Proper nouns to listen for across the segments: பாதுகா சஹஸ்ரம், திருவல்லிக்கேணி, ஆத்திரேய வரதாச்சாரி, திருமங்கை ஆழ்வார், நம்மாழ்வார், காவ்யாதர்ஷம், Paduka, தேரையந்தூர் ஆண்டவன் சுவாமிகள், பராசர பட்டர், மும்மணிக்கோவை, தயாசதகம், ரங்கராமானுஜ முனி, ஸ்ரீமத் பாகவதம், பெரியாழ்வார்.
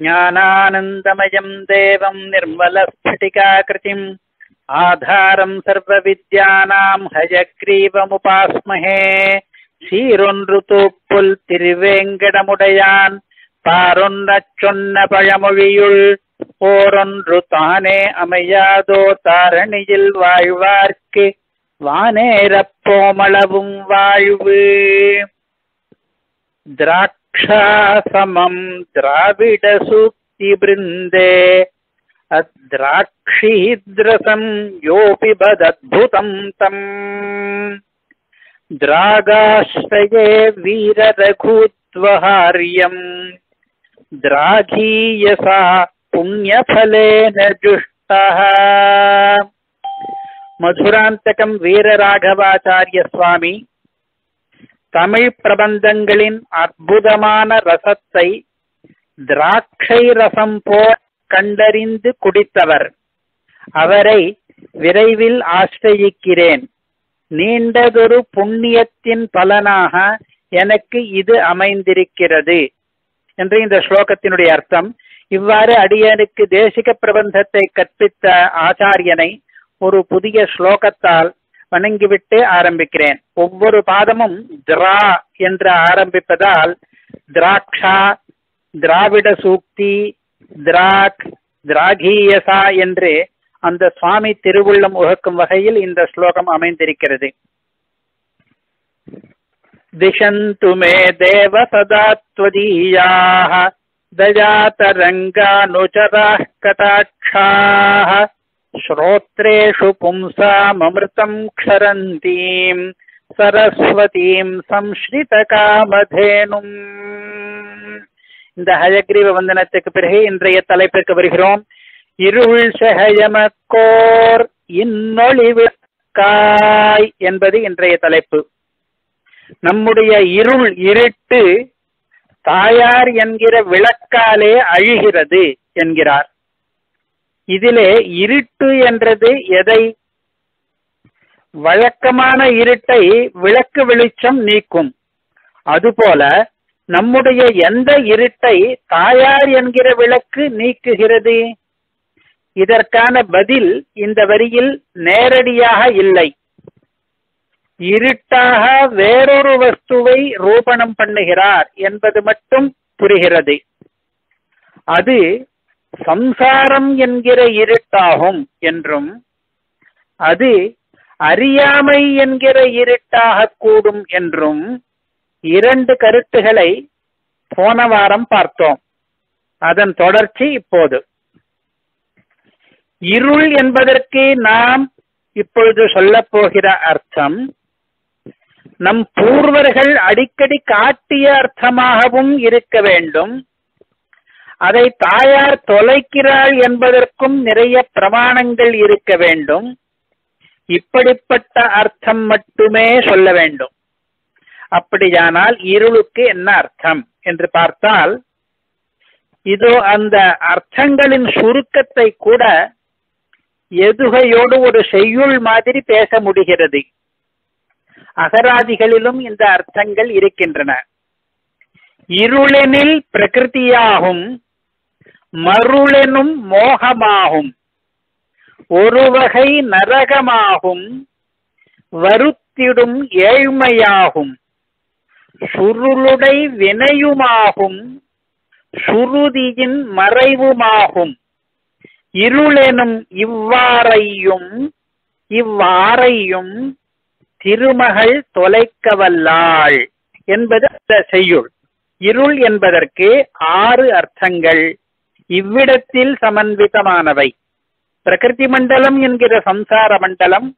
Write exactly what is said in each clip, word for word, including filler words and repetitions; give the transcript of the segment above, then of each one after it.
ज्ञानानन्दमयं देवं निर्मलस्फटिकाकृतिम् आधारं सर्वविद्यानां हयग्रीवमुपास्महे शीरुनृतुपुल तिरुवेङ्कटमुडयान् तारुण्णचुण्णपयमुवियुळ् ओरुनृताने अमयादो तारणियिल् वायुवार्कि वानेरप्पोमलवुं वायुवे द्राक्षासमं द्राविडसूक्तिवृन्दे अद्राक्षीद्रसं योऽपि बदद्भुतं तम् द्रागाश्रये वीररघुत्वहार्यं द्राघीयसा पुण्यफलेन जुष्टः मधुरांतकं वीरराघवाचार्यस्वामी தமிழ் பிரபந்தங்களின் அற்புதமான ரசத்தை திராட்சை ரசம் போல் கண்டறிந்து குடித்தவர். அவரை விரைவில் ஆசிரயிக்கிறேன். நீண்டதொரு புண்ணியத்தின் பலனாக எனக்கு இது அமைந்திருக்கிறது என்று இந்த ஸ்லோகத்தினுடைய அர்த்தம். இவ்வாறு அடியனுக்கு தேசிக பிரபந்தத்தை கற்பித்த ஆச்சாரியனை ஒரு புதிய ஸ்லோகத்தால் வணங்கிவிட்டு ஆரம்பிக்கிறேன். ஒவ்வொரு பாதமும் திரா என்று ஆரம்பிப்பதால் திராட்சா, திராவிட சூக்தி, திராக், திராகீயசா என்று அந்த சுவாமி திருவுள்ளம் உகக்கும் வகையில் இந்த ஸ்லோகம் அமைந்திருக்கிறது. திஷந்து மே தேவ சதா த்வதீயாஹ தஜாதரங்கா நுசராஹ கடாட்சாஹ श्रोत्रेषु पुंसामृतं क्षरन्तीं सरस्वतीं संश्रितकामधेनुं. இந்த ஹயக்ரீவ வந்தனத்துக்கு பிறகு இன்றைய தலைப்பிற்கு வருகிறோம். இருள் செஹயமக்கோர் இன்னொளி விளக்காய் என்பது இன்றைய தலைப்பு. நம்முடைய இருள், இருட்டு தாயார் என்கிற விளக்காலே அழிகிறது என்கிறார். இதிலே இருட்டு என்றது எதை? வழக்கமான இருட்டை விளக்கு வெளிச்சம் நீக்கும். அதுபோல நம்முடைய எந்த இருட்டை தாயார் என்கிற விளக்கு நீக்குகிறது? இதற்கான பதில் இந்த வரியில் நேரடியாக இல்லை. இருட்டாக வேறொரு வஸ்துவை ரூபணம் பண்ணுகிறார் என்பது மட்டும் புரிகிறது. அது சம்சாரம் என்கிற இருட்டாகும் என்றும் அது அறியாமை என்கிற இருட்டாக கூடும் என்றும் இரண்டு கருத்துகளை போன வாரம் பார்த்தோம். அதன் தொடர்ச்சி இப்போது. இருள் என்பதற்கு நாம் இப்பொழுது சொல்ல போகிற அர்த்தம் நம் பூர்வர்கள் அடிக்கடி காட்டிய அர்த்தமாகவும் இருக்க வேண்டும். அதை தாயார் தொலைக்கிறாள் என்பதற்கும் நிறைய பிரமாணங்கள் இருக்க வேண்டும். இப்படிப்பட்ட அர்த்தம் மட்டுமே சொல்ல வேண்டும். அப்படியானால் இருளுக்கு என்ன அர்த்தம் என்று பார்த்தால், இதோ அந்த அர்த்தங்களின் சுருக்கத்தை கூட எதுகையோடு ஒரு செய்யுள் மாதிரி பேச முடிகிறது. அகராதிகளிலும் இந்த அர்த்தங்கள் இருக்கின்றன. இருளெனில் பிரகிருதியாகும், மருளெனும் மோகமாகும், ஒரு வகை நரகமாகும், வருத்திடும் ஏழ்மையாகும், சுருளுடை வினையுமாகும், சுருதியின் மறைவுமாகும். இருளெனும் இவ்வாறையும் இவ்வாறையும் திருமகள் தொலைக்கவல்லாள் என்பது அந்த செய்யுள். இருள் என்பதற்கு ஆறு அர்த்தங்கள் இவ்விடத்தில் சமன்விதமானவை. பிரகிருதி மண்டலம் என்கிற சம்சார மண்டலம்,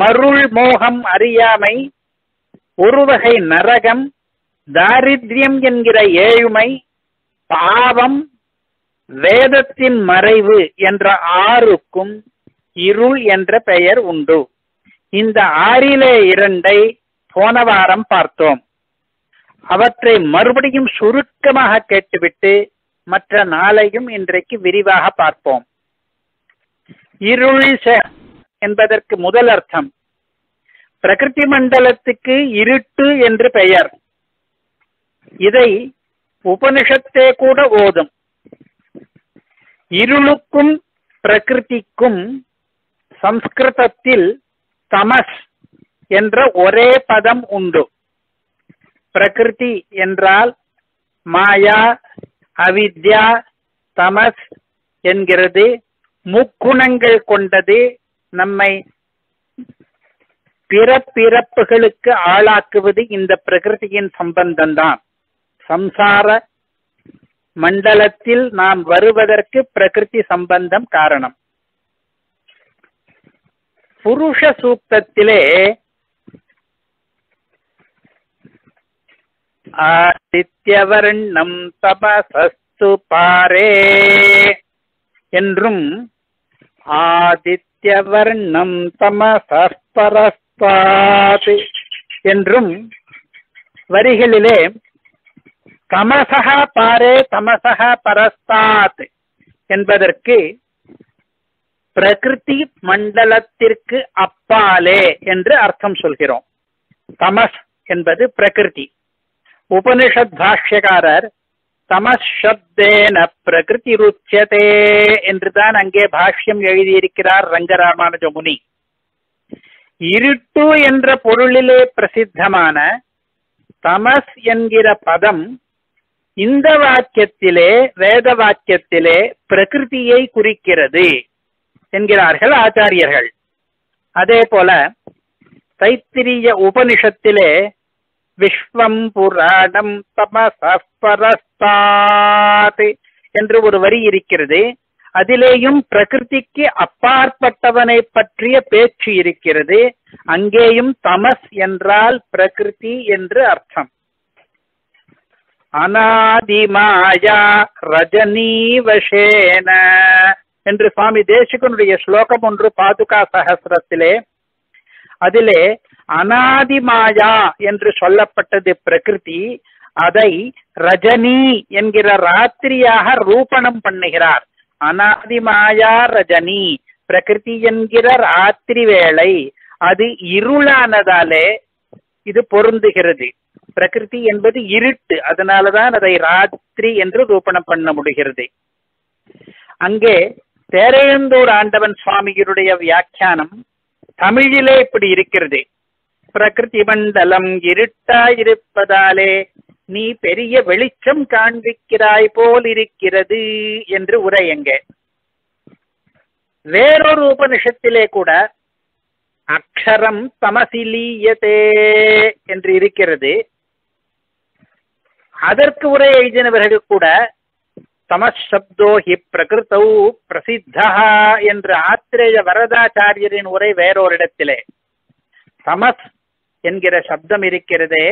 மருள் மோகம் அறியாமை, ஒருவகை நரகம், தாரித்யம் என்கிற ஏழ்மை, பாவம், வேதத்தின் மறைவு என்ற ஆறுக்கும் இருள் என்ற பெயர் உண்டு. இந்த ஆறிலே இரண்டை போன வாரம் பார்த்தோம். அவற்றை மறுபடியும் சுருக்கமாக கேட்டுவிட்டு மற்ற நாளையும் இன்றைக்கு விரிவாக பார்ப்போம். இருள் என்பதற்கு முதல் அர்த்தம், பிரகிருதி மண்டலத்துக்கு இருட்டு என்று பெயர். இதை உபனிஷத்தே கூட ஓதும். இருளுக்கும் பிரகிருதிக்கும் சம்ஸ்கிருதத்தில் தமஸ் என்ற ஒரே பதம் உண்டு. பிரகிருதி என்றால் மாயா, அவித்யா, தமஸ் என்கிறது. முக்குணங்கள் கொண்டது, நம்மை பிறப்பிறப்புகளுக்கு ஆளாக்குவது இந்த பிரகிருதியின் சம்பந்தம்தான். சம்சார மண்டலத்தில் நாம் வருவதற்கு பிரகிருதி சம்பந்தம் காரணம். புருஷ சூக்தத்திலே ஆதித்யவர்ணம் தபசஸ்து பாரே என்றும் ஆதித்யவர்ணம் தமசஸ்பரஸ்தாதி என்றும் வரிகளிலே தமசஹ பாரே தமசஹ பரஸ்தாத் என்பதற்கு பிரகிருதி மண்டலத்திற்கு அப்பாலே என்று அர்த்தம் சொல்கிறோம். தமஸ் என்பது பிரகிருதி. உபனிஷத் பாஷ்யக்காரர் தமஸ் சப்தேன பிரகிருதி ருச்யதே என்றுதான் அங்கே பாஷ்யம் எழுதியிருக்கிறார் ரங்கராமானுஜ முனி. இருட்டு என்ற பொருளிலே பிரசித்தமான தமஸ் என்கிற பதம் இந்த வாக்கியத்திலே வேத வாக்கியத்திலே பிரகிருதியை குறிக்கிறது என்கிறார்கள் ஆச்சாரியர்கள். அதே போல தைத்திரிய உபனிஷத்திலே விஸ்வம் புராணம் தமசபரஸ்தாத் என்று ஒரு வரி இருக்கிறது. அதிலேயும் பிரகிருதிக்கு அப்பாற்பட்டவனை பற்றிய பேச்சு இருக்கிறது. அங்கேயும் தமஸ் என்றால் பிரகிருதி என்று அர்த்தம். அநாதிமாயா ரஜனீவசேன என்று சுவாமி தேசிகனுடைய ஸ்லோகம் ஒன்று பாதுகா சஹஸ்ரத்திலே, அதிலே அநாதிமாயா என்று சொல்லப்பட்டது பிரகிருதி. அதை ரஜனி என்கிற ராத்திரியாக ரூபணம் பண்ணுகிறார். அநாதிமாயா ரஜனி, பிரகிருதி என்கிற ராத்திரி வேளை அது இருளானதாலே இது பொருந்துகிறது. பிரகிருதி என்பது இருட்டு, அதனாலதான் அதை ராத்திரி என்று ரூபணம் பண்ண முடிகிறது. அங்கே தேரையந்தூர் ஆண்டவன் சுவாமிகளுடைய வியாக்கியானம் தமிழிலே இப்படி இருக்கிறது. பிரகிருதி மண்டலம் இருட்டாயிருப்பதாலே நீ பெரிய வெளிச்சம் காண்பிக்கிறாய் போல் இருக்கிறது என்று உரை. எங்கே வேறொரு உபனிஷத்திலே கூட அக்ஷரம் தமசிலீயதே என்று இருக்கிறது. அதற்கு உரை எழுதினவர்கள் கூட தமஸ் சப்தோ ஹி பிரகிருதௌ பிரசித்தா என்று ஆத்திரேய வரதாச்சாரியரின் உரை வேறொரு இடத்திலே தமஸ் என்கிற சப்தம் இருக்கிறதே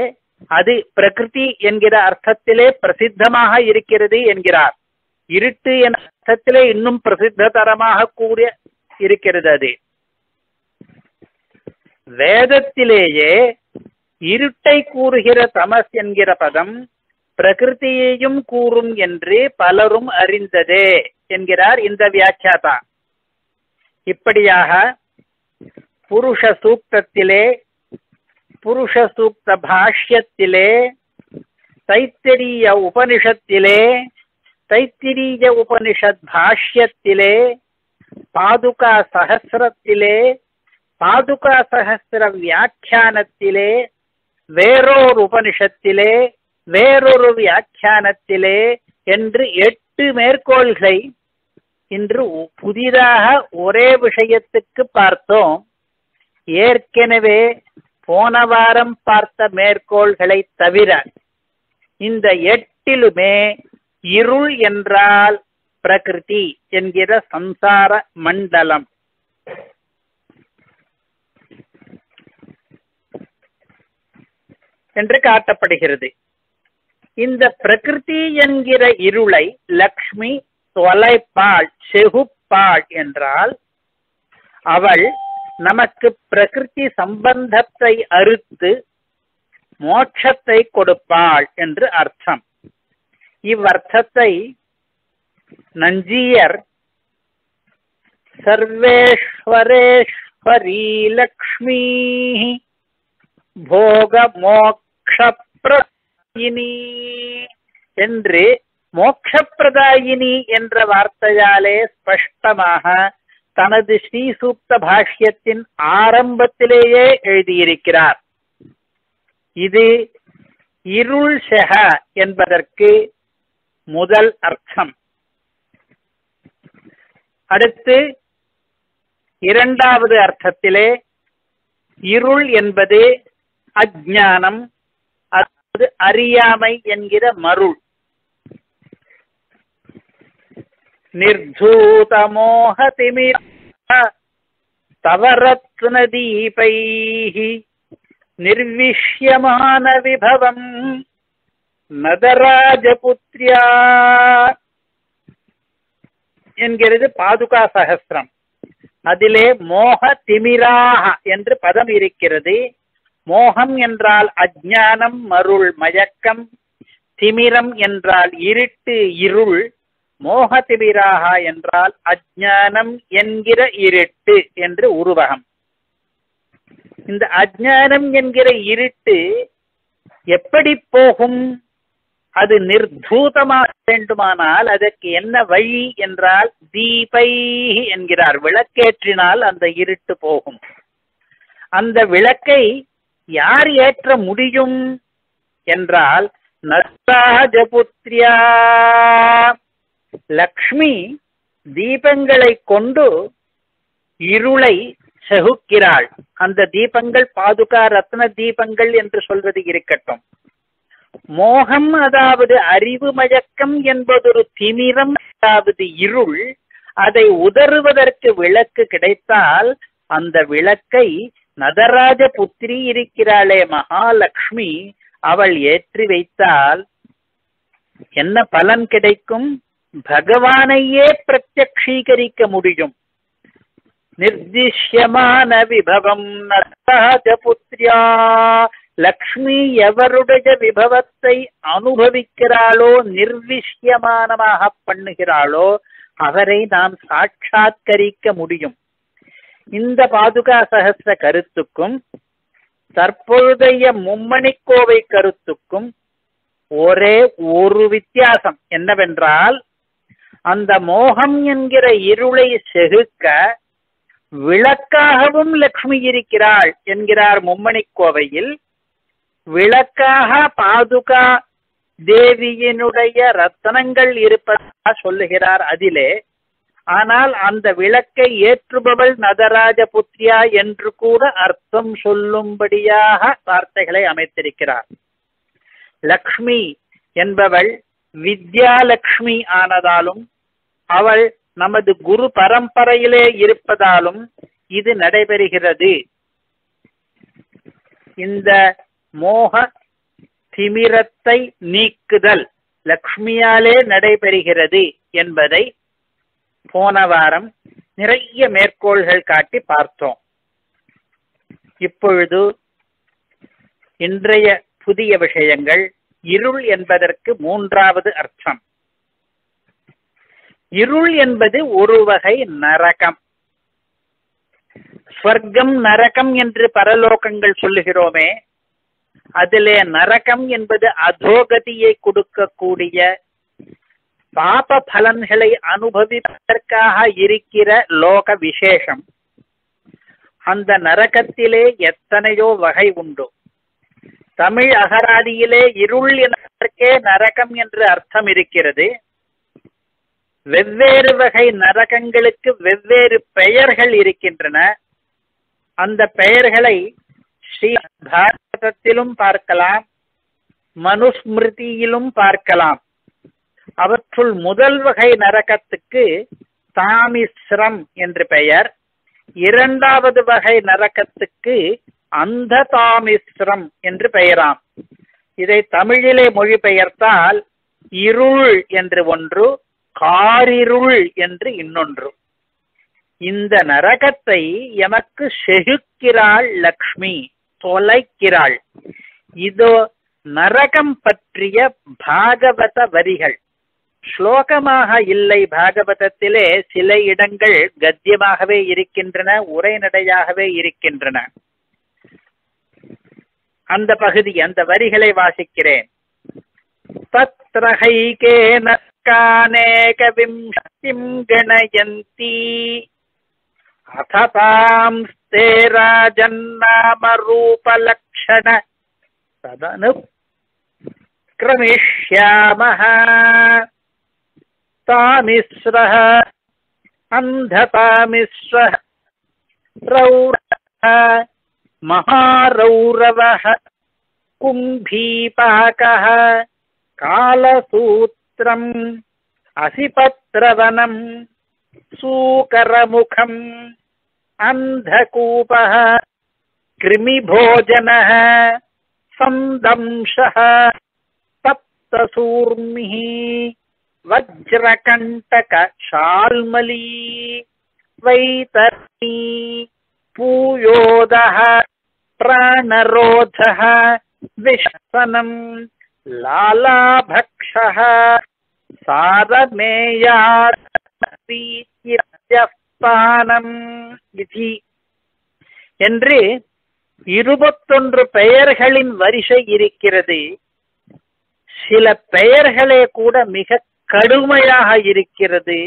அது பிரகிருதி என்கிற அர்த்தத்திலே பிரசித்தமாக இருக்கிறது என்கிறார். இருட்டு என்ற அர்த்தத்திலே இன்னும் பிரசித்தரமாக கூறிய இருக்கிறது. அது வேதத்திலேயே இருட்டை கூறுகிற தமஸ் என்கிற பதம் பிரகிருதியையும் கூறும் என்று பலரும் அறிந்ததே என்கிறார் இந்த வியாக்கியாதா. இப்படியாக புருஷ சூக்தத்திலே புருஷ சூக்த பாஷ்யத்திலே தைத்திரிய உபனிஷத்திலே தைத்திரிய உபனிஷத் பாஷ்யத்திலே பாதுகா சஹஸ்ரத்திலே பாதுகா சஹஸ்ர வியாக்கியானத்திலே வேறொரு உபனிஷத்திலே வேறொரு வியாக்கியானத்திலே என்று எட்டு மேற்கோள்களை இன்று புதிதாக ஒரே விஷயத்துக்கு பார்த்தோம். ஏற்கனவே போன வாரம் பார்த்த மேற்கோள்களை தவிர இந்த எட்டிலுமே இருள் என்றால் பிரகிருதி என்கிற சம்சார மண்டலம். என்று காட்டப்படுகிறது. இந்த பிரகிருதி என்கிற இருளை லக்ஷ்மி தொலைப்பாள் செகுப்பாள் என்றால் அவள் நமக்கு பிரகிருதி சம்பந்தத்தை அறுத்து மோட்சத்தை கொடுப்பாள் என்று அர்த்தம். இவ்வர்த்தத்தை நஞ்சியர் சர்வேஸ்வரேஸ்வரி லக்ஷ்மி போக மோக்ஷ பிர என்று मोक्षप्रदायिनी एன்ற வார்த்தையாலே ஸ்பஷ்டமாக தனது ஸ்ரீசூக்த பாஷ்யத்தின் ஆரம்பத்திலேயே எழுதியிருக்கிறார். இது இருள் ஷஹ என்பதற்கு முதல் அர்த்தம். அடுத்து இரண்டாவது அர்த்தத்திலே இருள் என்பது அஜ்ஞானம், அது அறியாமை என்கிற மருள். निर्धूत मोहतिमिरः तवरत्नदीपैः निर्विश्यमान विभवं नदराजपुत्र्या என்கிறது பாதுகா சஹஸ்ரம். அதிலே மோக திமிராக என்று பதம் இருக்கிறது. மோகம் என்றால் அஜ்ஞானம், மருள், மயக்கம். திமிரம் என்றால் இருட்டு, இருள். மோகதிவிராக என்றால் அஜ்ஞானம் என்கிற இருட்டு என்று உருவகம். இந்த அஜ்ஞானம் என்கிற இருட்டு எப்படி போகும்? அது நிர்தூதமாக வேண்டுமானால் அதற்கு என்ன வழி என்றால் தீபை என்கிறார். விளக்கேற்றினால் அந்த இருட்டு போகும். அந்த விளக்கை யார் ஏற்ற முடியும் என்றால் நரராஜபுத்ரியா லக்ஷ்மி தீபங்களை கொண்டு இருளை செகுக்கிறாள். அந்த தீபங்கள் பாதுகா ரத்ன தீபங்கள் என்று சொல்வது இருக்கட்டும். மோகம் அதாவது அறிவு மயக்கம் என்பதொரு திமிரம், அதாவது இருள். அதை உதறுவதற்கு விளக்கு கிடைத்தால் அந்த விளக்கை நதராஜ புத்திரி இருக்கிறாளே மகாலட்சுமி, அவள் ஏற்றி வைத்தால் என்ன பலன் கிடைக்கும்? பகவானையே பிரத்யக்ஷீகரிக்க முடியும். நிர்திஷ்யமான விபவம் நரராஜபுத்ரியா லக்ஷ்மி எவருடைய விபவத்தை அனுபவிக்கிறாளோ நிர்விஷ்யமானமாக பண்ணுகிறாளோ அவரை நாம் சாட்சாத்கரிக்க முடியும். இந்த பாதுகா சஹஸ்ர கருத்துக்கும் தற்பொழுதைய மும்மணிக்கோவை கருத்துக்கும் ஒரே ஒரு வித்தியாசம் என்னவென்றால், அந்த மோகம் என்கிற இருளை செகுக்க விளக்காகவும் லக்ஷ்மி இருக்கிறாள் என்கிறார் மும்மணிக்கோவையில். விளக்காக பாதுகா தேவியினுடைய ரத்தனங்கள் இருப்பதாக சொல்லுகிறார் அதிலே. ஆனால் அந்த விளக்கை ஏற்றுபவள் நதராஜ புத்திரியா என்று கூட அர்த்தம் சொல்லும்படியாக வார்த்தைகளை அமைத்திருக்கிறார். லக்ஷ்மி என்பவள் வித்யாலக்ஷ்மி ஆனதாலும் அவள் நமது குரு பரம்பரையிலே இருப்பதாலும் இது நடைபெறுகிறது. இந்த மோக திமிரத்தை நீக்குதல் லக்ஷ்மியாலே நடைபெறுகிறது என்பதை போன வாரம் நிறைய மேற்கோள்கள் காட்டி பார்த்தோம். இப்பொழுது இன்றைய புதிய விஷயங்கள். இருள் என்பதற்கு மூன்றாவது அர்த்தம். இருள் என்பது ஒரு வகை நரகம். ஸ்வர்க்கம் நரகம் என்று பரலோகங்கள் சொல்லுகிறோமே, அதிலே நரகம் என்பது அதோகதியை கொடுக்கக்கூடிய பாப பலன்களை அனுபவிப்பதற்காக இருக்கிற லோக விசேஷம். அந்த நரகத்திலே எத்தனையோ வகை உண்டு. தமிழ் அகராதியிலே இருள் என்பதற்கே நரகம் என்று அர்த்தம் இருக்கிறது. வெவ்வேறு வகை நரகங்களுக்கு வெவ்வேறு பெயர்கள் இருக்கின்றன. அந்த பெயர்களை ஸ்ரீ பாரதத்திலும் பார்க்கலாம், மனுஸ்மிருதியிலும் பார்க்கலாம். அவற்றுள் முதல் வகை நரகத்துக்கு தாமிஸ்ரம் என்று பெயர். இரண்டாவது வகை நரகத்துக்கு அந்த தாமிஸ்ரம் என்று பெயராம். இதை தமிழிலே மொழிபெயர்த்தால் இருள் என்று ஒன்று, காரிருள் என்று இன்னொன்று. இந்த நரகத்தை எமக்கு செகுக்கிறாள் லக்ஷ்மி, தொலைக்கிறாள். இதோ நரகம் பற்றிய பாகவத வரிகள் ஸ்லோகமாக இல்லை. பாகவதத்திலே சில இடங்கள் கத்தியமாகவே இருக்கின்றன, உரைநடையாகவே இருக்கின்றன. அந்த பகுதி அந்த வரிகளை வாசிக்கிறேன். தத் त्रहैकेन कानेकविंशतिं गणयन्ति अथ तांस्ते राजन्नामरूपलक्षण तदनुक्रमिष्यामः तामिश्रः अन्धतामिश्रः रौरवः महारौरवः कुंभीपाकः कालसूत्रम् असिपत्रवनम् सूकरमुखम् अंधकूपः कृमिभोजनः संदंशः तप्तसूर्मिः वज्रकंटक शाल्मली वैतरणी पूयोदः प्राणरोधः विश्वनम लालाभक्षः சாரமேயாஸ்தானம் இதி என்று இருபத்தொன்று பெயர்களின் வரிசை இருக்கிறது. சில பெயர்களே கூட மிக கடுமையாக இருக்கிறது.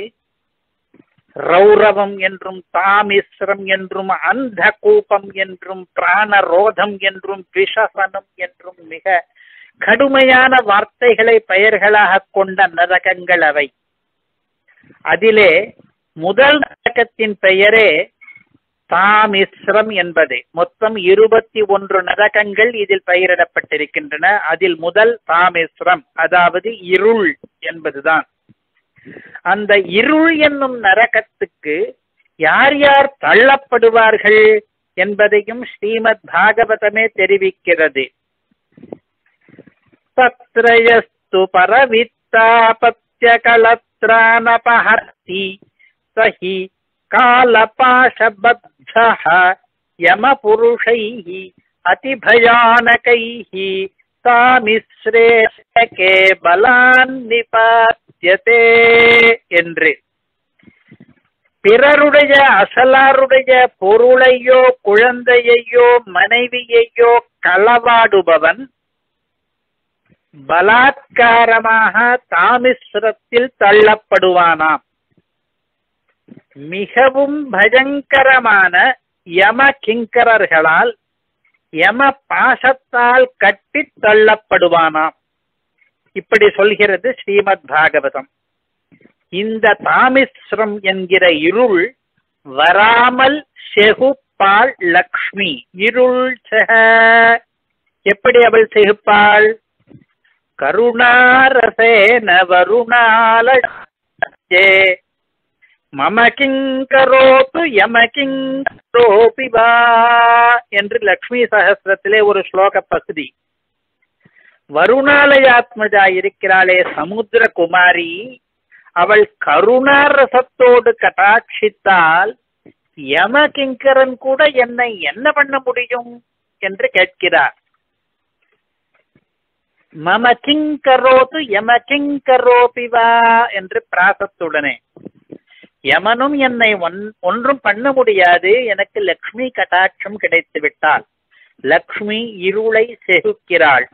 ரௌரவம் என்றும் தாமிஸ்ரம் என்றும் அந்த கூபம் என்றும் பிராணரோதம் என்றும் விஷசனம் என்றும் மிக கடுமையான வார்த்தைகளை பெயர்களாக கொண்ட நரகங்கள் அவை. அதிலே முதல் நரகத்தின் பெயரே தாமிஸ்ரம் என்பது. மொத்தம் இருபத்தி ஒன்று நரகங்கள் இதில் பெயரிடப்பட்டிருக்கின்றன. அதில் முதல் தாமிஸ்ரம், அதாவது இருள் என்பதுதான். அந்த இருள் என்னும் நரகத்துக்கு யார் யார் தள்ளப்படுவார்கள் என்பதையும் ஸ்ரீமத் பாகவதமே தெரிவிக்கிறது. தத்ரயஸ்து பரவித்தாபத்ய கலத்ரானபஹர்த்தி சஹி காலபாஷபத்சஹ யமபுருஷைஹி அதிபயானகைஹி தாமிஸ்ரே கே பலான் நிபாத்யதே என்று பிறருடைய அசலாருடைய பொருளையோ குழந்தையையோ மனைவியையோ களவாடுபவன் பலாத்காரமாக தாமிஸ்ரத்தில் தள்ளப்படுவானாம். மிகவும் பயங்கரமான யம கிங்கரர்களால் யம பாசத்தால் கட்டி தள்ளப்படுவானாம். இப்படி சொல்கிறது ஸ்ரீமத் பாகவதம். இந்த தாமிஸ்ரம் என்கிற இருள் வராமல் செகுப்பாள் லக்ஷ்மி. இருள் செக எப்படி அவள் செகுப்பாள்? கருணாரசேன வருணாலே மம கிங்கரோது யம கிங்கரோபி வா என்று லக்ஷ்மி சஹஸ்ரத்திலே ஒரு ஸ்லோக பகுதி. வருணாலயாத்மஜா இருக்கிறாளே சமுத்திரகுமாரி, அவள் கருணாரசத்தோடு கடாட்சித்தால் யம கிங்கரன் கூட என்னை என்ன பண்ண முடியும் என்று கேட்கிறார். மம கிங்கரோது யம கிங்கரோபி வா என்று பிராசத்துடனே யமனும் என்னை ஒன்றும் பண்ண முடியாது, எனக்கு லக்ஷ்மி கடாட்சம் கிடைத்து விட்டால். லக்ஷ்மி இருளை செகுக்கிறாள்.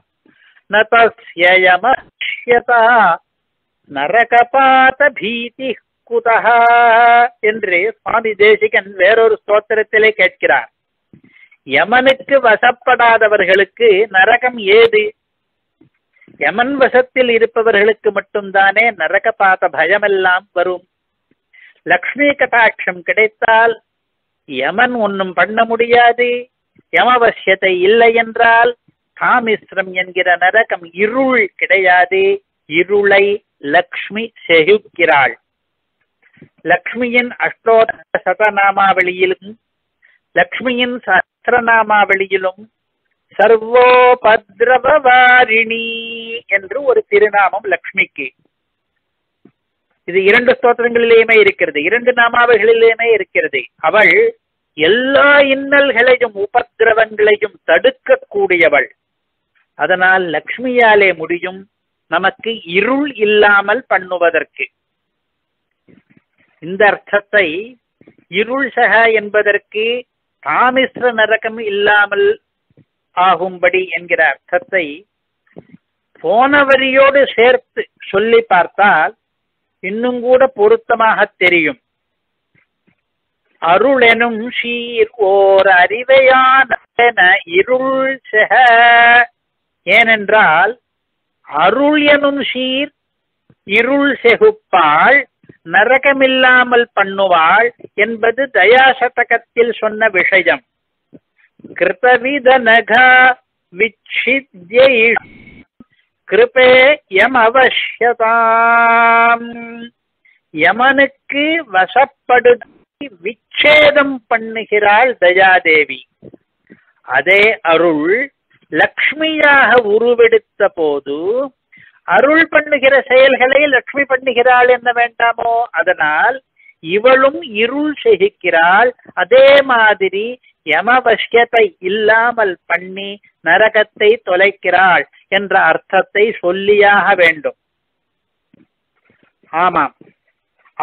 நதஸ்ய யமஷ்யதா நரகபாத பீதி குதஹ என்று சுவாமி தேசிகன் வேறொரு ஸ்தோத்திரத்திலே கேட்கிறார். யமனுக்கு வசப்படாதவர்களுக்கு நரகம் ஏது? யமன் வசத்தில் இருப்பவர்களுக்கு மட்டும்தானே நரகபாத பயமெல்லாம் வரும். லக்ஷ்மி கடாட்சம் கிடைத்தால் யமன் ஒன்றும் பண்ண முடியாது. யமவசியத்தை இல்லை என்றால் தாமிஸ்ரம் என்கிற நரகம் இருள் கிடையாது. இருளை லக்ஷ்மி செகுக்கிறாள். லக்ஷ்மியின் அஷ்டோத்தர சதநாமாவளியிலும் லக்ஷ்மியின் சஹஸ்ரநாமாவளியிலும் சர்வோபத்ரவவாரிணி என்று ஒரு திருநாமம் லக்ஷ்மிக்கு. இது இரண்டு ஸ்தோத்திரங்களிலேயுமே இருக்கிறது, இரண்டு நாமாவளிகளிலேயுமே இருக்கிறது. அவள் எல்லா இன்னல்களையும் உபத்திரவங்களையும் தடுக்கக்கூடியவள். அதனால் லக்ஷ்மியாலே முடியும் நமக்கு இருள் இல்லாமல் பண்ணுவதற்கு. இந்த அர்த்தத்தை இருள் சக என்பதற்கு தாமிஸ்ர நரகம் இல்லாமல் ஆகும்படி என்கிற அர்த்தத்தை போன வரியோடு சேர்த்து சொல்லி பார்த்தால் இன்னும் கூட பொருத்தமாக தெரியும். அருளெனும் சீர் ஓர் அறிவையான இருள் செக. ஏனென்றால் அருள் எனும் சீர் இருள் செகுப்பாள், நரகமில்லாமல் பண்ணுவாள் என்பது தயாசதகத்தில் சொன்ன விஷயம். கிருதவித நக விச்சித்யை கிருபே யம் அவசியதாம். யமனுக்கு வசப்படுத்தி விச்சேதம் பண்ணுகிறாள் தயாதேவி. அதே அருள் லக்ஷ்மியாக உருவெடுத்த போது அருள் பண்ணுகிற செயல்களை லக்ஷ்மி பண்ணுகிறாள் என்ன வேண்டாமோ? அதனால் இவளும் இருள் செய்கிறாள். அதே மாதிரி யமவஷ்யத்தை இல்லாமல் பண்ணி நரகத்தை தொலைக்கிறாள் என்ற அர்த்தத்தை சொல்லியாக வேண்டும். ஆமாம்,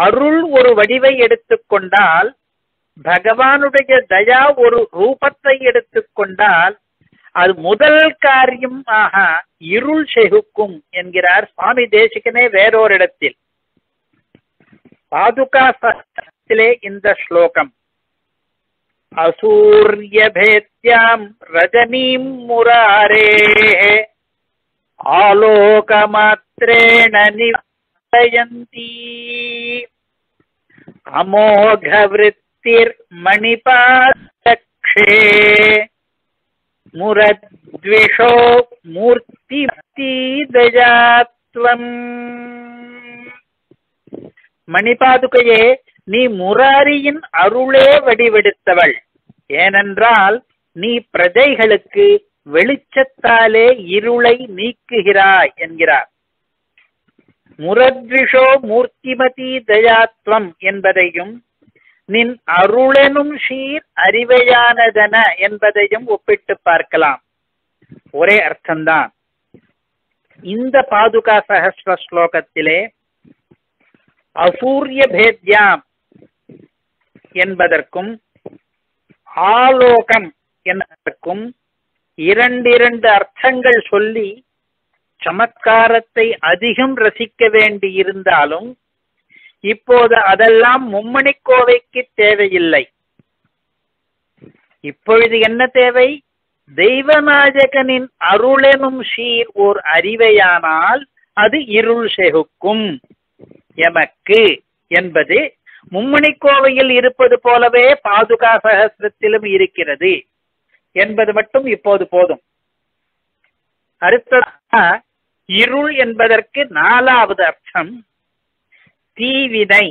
அருள் ஒரு வடிவை எடுத்துக்கொண்டால், பகவானுடைய தயா ஒரு ரூபத்தை எடுத்துக்கொண்டால், அது முதல் காரியம் ஆக இருள் செகுக்கும் என்கிறார் சுவாமி தேசிகனே வேறோர் இடத்தில். பாதுகா சகத்திலே இந்த ஸ்லோகம் அசூரிய பேத்யாம் ரஜனீம் முராரே ஆலோகமாத்ரேண நிவர்த்தயந்தி அமோக விருத்திர் மணிபாதக்ஷே முரத்விஷோ மூர்த்தி தயாத்வம். மணிபாதுகையே, நீ முராரியின் அருளே வடிவெடுத்தவள். ஏனென்றால் நீ பிரஜைகளுக்கு வெளிச்சத்தாலே இருளை நீக்குகிறாய் என்கிறார். முரத்விஷோ மூர்த்திமதி தயாத்வம் என்பதையும் நின் அருளெனும் சீர் அறிவையானதன என்பதையும் ஒப்பிட்டு பார்க்கலாம். ஒரே அர்த்தம்தான். இந்த பாதுகா சஹஸ்ர ஸ்லோகத்திலே அசூரிய பேத்யாம் என்பதற்கும் ஆலோகம் என்பதற்கும் இரண்டிரண்டு அர்த்தங்கள் சொல்லி சமத்காரத்தை அதிகம் ரசிக்க வேண்டியிருந்தாலும் இப்போது அதெல்லாம் மும்மணிக்கோவைக்கு தேவையில்லை. இப்பொழுது என்ன தேவை? தெய்வநாயகனின் அருளெனும் சீர் ஓர் அறிவையானால் அது இருள் செகுக்கும் எமக்கு என்பது மும்மணிக்கோவையில் இருப்பது போலவே பாதுகா சகஸ்ரத்திலும் இருக்கிறது என்பது மட்டும் இப்போது போதும். அடுத்ததா இருள் என்பதற்கு நாலாவது அர்த்தம் தீவினை,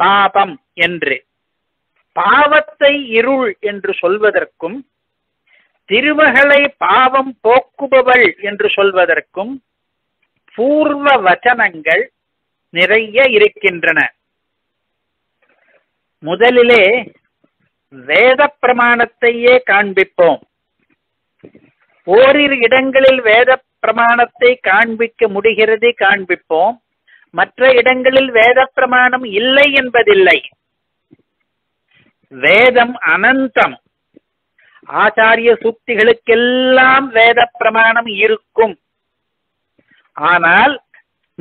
பாபம் என்று. பாவத்தை இருள் என்று சொல்வதற்கும் திருமகளை பாவம் போக்குபவள் என்று சொல்வதற்கும் பூர்வ வச்சனங்கள் நிறைய இருக்கின்றன. முதலிலே வேத பிரமாணத்தையே காண்பிப்போம். ஓரிரு இடங்களில் வேத பிரமாணத்தை காண்பிக்க முடிகிறது, காண்பிப்போம். மற்ற இடங்களில் வேத பிரமாணம் இல்லை என்பதில்லை. வேதம் அனந்தம். ஆச்சாரிய சூக்திகளுக்கெல்லாம் வேத பிரமாணம் இருக்கும். ஆனால்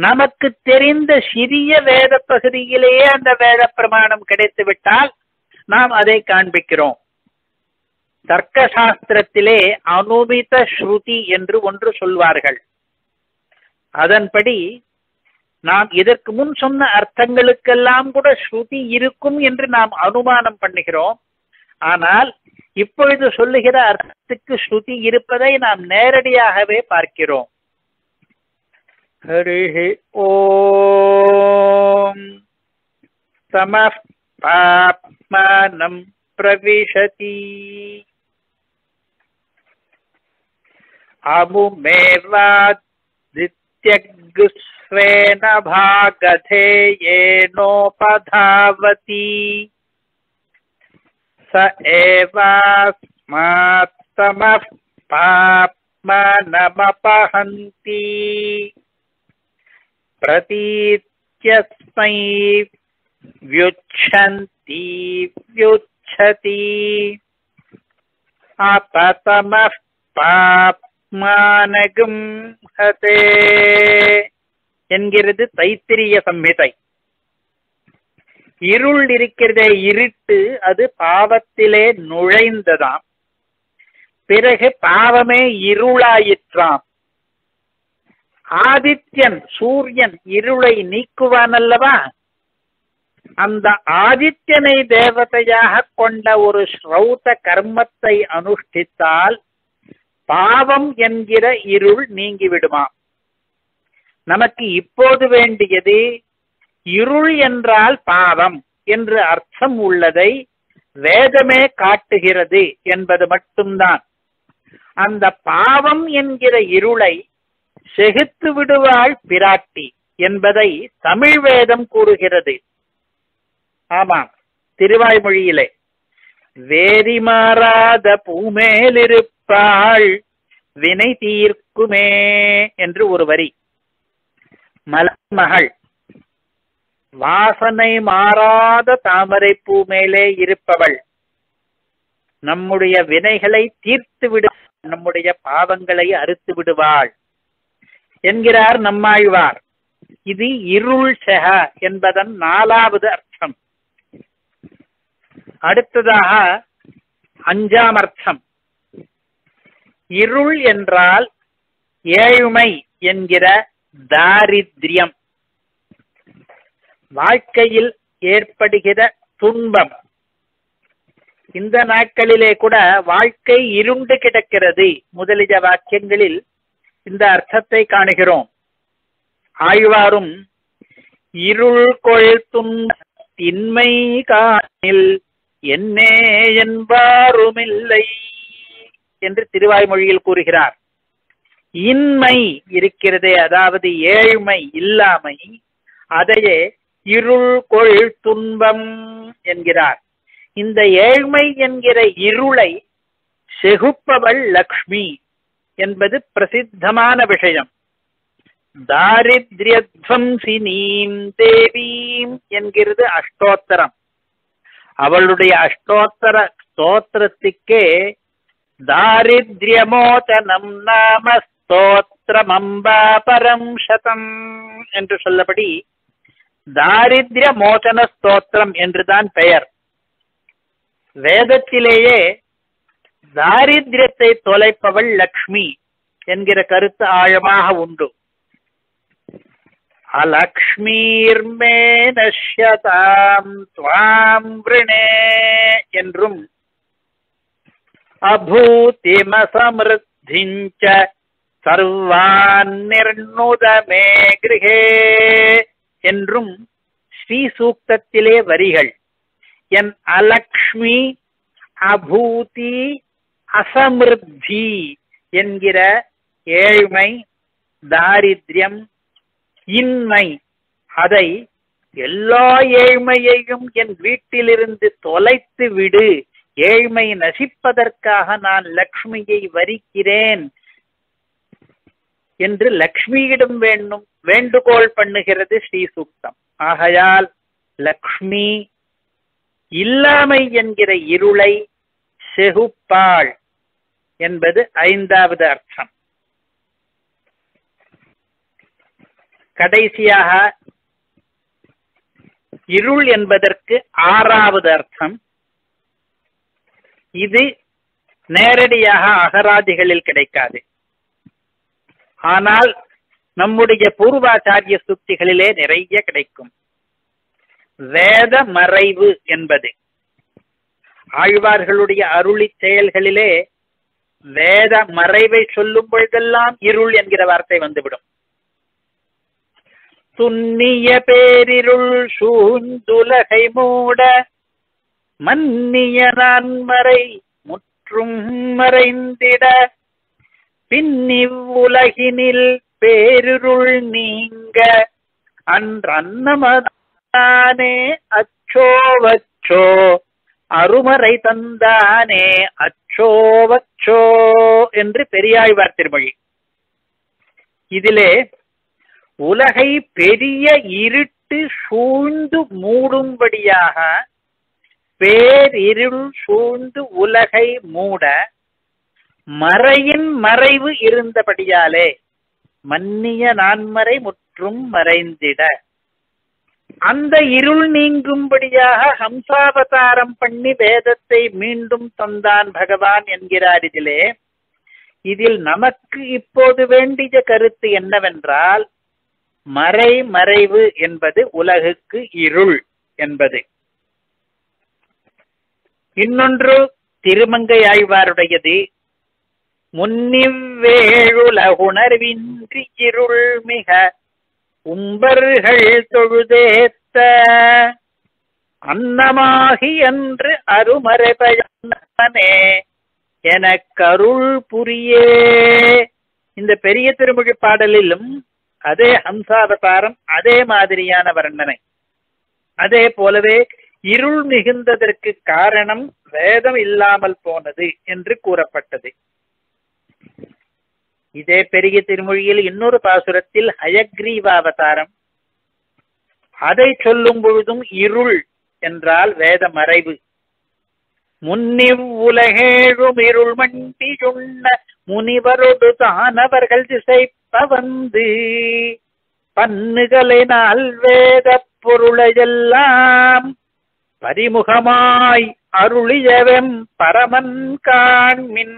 நமக்கு தெரிந்த சிறிய வேத பகுதியிலேயே அந்த வேத பிரமாணம் கிடைத்துவிட்டால் நாம் அதை காண்பிக்கிறோம். தர்க்க சாஸ்திரத்திலே அனுமித ஸ்ருதி என்று ஒன்று சொல்வார்கள். அதன்படி நாம் இதற்கு முன் சொன்ன அர்த்தங்களுக்கெல்லாம் கூட ஸ்ருதி இருக்கும் என்று நாம் அனுமானம் பண்ணுகிறோம். ஆனால் இப்பொழுது சொல்லுகிற அர்த்தத்துக்கு ஸ்ருதி இருப்பதை நாம் நேரடியாகவே பார்க்கிறோம். ஹரிஹி ஓம் தமஃ பாப்மானம் பிரவிஷதி அமுமேவாதித்யக் ஸ்வேன பாகதேயேனோபதாவதி ச ஏவாஸ்மாத் தமஃ பாப்மானமபஹந்தி பிரதீத்யஸ்மை வ்யுச்சந்தி வ்யுச்சதி அபதமஃ பாப் मानगं हते एन्गिरदु तैत्तिरीय संहिता இருள் இருக்கிறதே இருட்டு அது பாவத்திலே நுழைந்ததாம் பிறகு பாவமே இருளாயிற்றாம் ஆதித்யன் சூரியன் இருளை நீக்குவான் அல்லவா அந்த ஆதித்யனை தேவதையாக கொண்ட ஒரு ஸ்ரௌத கர்மத்தை அனுஷ்டித்தால் பாவம் என்கிற இருள் நீங்கிவிடுமாம் நமக்கு இப்போது வேண்டியது இருள் என்றால் பாவம் என்று அர்த்தம் உள்ளதை வேதமே காட்டுகிறது என்பது மட்டும்தான் அந்த பாவம் என்கிற இருளை செகுத்து விடுவாள் பிராட்டி என்பதை தமிழ் வேதம் கூறுகிறது. ஆமாம், திருவாய்மொழியிலே வேதி மாறாத பூமேலிருப்பாள் வினை தீர்க்குமே என்று ஒரு வரி. மலர்மகள் வாசனை மாறாத தாமரை பூ மேலே இருப்பவள் நம்முடைய வினைகளை தீர்த்து விடு, நம்முடைய பாவங்களை அறுத்து விடுவாள் என்கிறார் நம்மாழ்வார். இது இருள் செக என்பதன் நாலாவது அர்த்தம். அடுத்ததாக அஞ்சாம் அர்த்தம். இருள் என்றால் ஏழ்மை என்கிற தாரித்ரியம், வாழ்க்கையில் ஏற்படுகிற துன்பம். இந்த நாட்களிலே கூட வாழ்க்கை இருண்டு கிடக்கிறது முதலிய வாக்கியங்களில் இந்த அர்த்தத்தை காணுகிறோம். ஆழ்வாரும் இருள் கொள் துன்பத்தின்மை காணில் என்னே என்பாருமில்லை என்று திருவாய்மொழியில் கூறுகிறார். இன்மை இருக்கிறதே, அதாவது ஏழ்மை, இல்லாமை, அதையே இருள் கொள் துன்பம் என்கிறார். இந்த ஏழ்மை என்கிற இருளை செகுப்பவள் லக்ஷ்மி என்பது பிரசித்தமான விஷயம். தாரித்ரியத்வம்சினீம் தேவீம் என்கிறது அஷ்டோத்தரம். அவளுடைய அஷ்டோத்தர ஸ்தோத்திரத்துக்கே தாரித்ரியமோதனம் நாம ஸ்தோத்திரமம்பா பரம் சதம் என்று சொல்லபடி தாரித்ரிய மோசன ஸ்தோத்திரம் என்றுதான் பெயர். வேதத்திலேயே தாரித்ரியத்தை தொலைப்பவள் லக்ஷ்மி என்கிற கருத்து ஆழமாக உண்டு. அலக்ஷ்மீர்மே நஷ்யதாம் த்வாம் விருணே என்றும் அபூதிமசமிருத்திஞ்ச சர்வான் நிர்ணுதமே கிருஹே என்றும் ஸ்ரீ சூக்தத்திலே வரிகள். என் அலக்ஷ்மி அபூதி அசமிருத்தி என்கிற ஏழ்மை, தாரித்யம், இன்மை, அதை எல்லா ஏழ்மையையும் என் வீட்டிலிருந்து தொலைத்து விடு, ஏழ்மை நசிப்பதற்காக நான் லக்ஷ்மியை வரிக்கிறேன் என்று லக்ஷ்மியிடம் வேண்டும் வேண்டுகோள் பண்ணுகிறது ஸ்ரீ சூக்தம். ஆகையால் லக்ஷ்மி இல்லாமை என்கிற இருளை செகுப்பாள் என்பது ஐந்தாவது அர்த்தம். கடைசியாக இருள் என்பதற்கு ஆறாவது அர்த்தம். இது நேரடியாக அகராதிகளில் கிடைக்காது, ஆனால் நம்முடைய பூர்வாச்சாரிய சுத்திகளிலே நிறைய கிடைக்கும். வேத மறைவு என்பது ஆழ்வார்களுடைய அருளி செயல்களிலே வேத மறைவை சொல்லும் பொழுதெல்லாம் இருள் என்கிற வார்த்தை வந்துவிடும். துன்னிய பேரிருள் சூழ்ந்துலகை மூட மன்னிய நான்மறை முற்றும் மறைந்திட பின்னிவ்வுலகினில் பேருள் நீங்க அன்றே அச்சோவச்சோ அருமறை தந்தானே அச்சோவச்சோ என்று பெரியாழ்வார் திருமொழி. இதிலே உலகை பெரிய இருட்டு சூழ்ந்து மூடும்படியாக பேரிருள் சூழ்ந்து உலகை மூட மறையின் மறைவு இருந்தபடியாலே மன்னிய நான்மறை முற்றும் மறைந்திட அந்த இருள் நீங்கும்படியாக ஹம்சாவதாரம் பண்ணி வேதத்தை மீண்டும் தந்தான் பகவான் என்கிறார். இதிலே இதில் நமக்கு இப்போது வேண்டிய கருத்து என்னவென்றால் மறை மறைவு என்பது உலகுக்கு இருள் என்பது. இன்னொன்று திருமங்கை ஆழ்வாருடையது, முன்னிவ்வேழுலகுணர்வின்றி இருள் மிக உம்பர்கள் தொழுதேத்த அன்னமாகி என்று அருமறைபயனே எனக்கருள் புரியே. இந்த பெரிய திருமொழி பாடலிலும் அதே ஹம்சாவதாரம், அதே மாதிரியான வர்ணனை. அதே போலவே இருள் மிகுந்ததற்கு காரணம் வேதம் இல்லாமல் போனது என்று கூறப்பட்டது. இதே பெரிய திருமொழியில் இன்னொரு பாசுரத்தில் ஹயக்ரீவாவதாரம், அதை சொல்லும் பொழுதும் இருள் என்றால் வேத மறைவு. முன்னிவ் உலகேழும் இருள் மண்டி உண்ண முனிவரோடு தானவர்கள் திசைப்ப வந்து பன்னுகளினால் வேத பொருளையெல்லாம் பரிமுகமாய் அருளியவெம் பரமன் காண்மின்.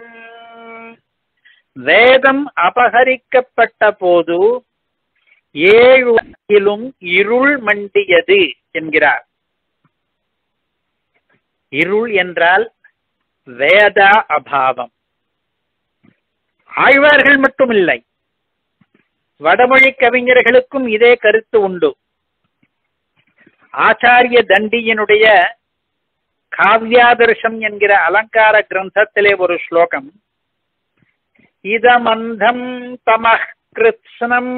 வேதம் அபகரிக்கப்பட்ட போது ஏழுலகிலும் இருள் மண்டியது என்கிறார். இருள் என்றால் வேத அபாவம். ஆழ்வார்கள் மட்டுமில்லை, வடமொழி கவிஞர்களுக்கும் இதே கருத்து உண்டு. ஆச்சாரிய தண்டியினுடைய காவ்யாதர்ஷம் என்கிற அலங்கார கிரந்தத்திலே ஒரு ஸ்லோகம், இதமந்தம் தமஹ் கிருத்ஸ்னம்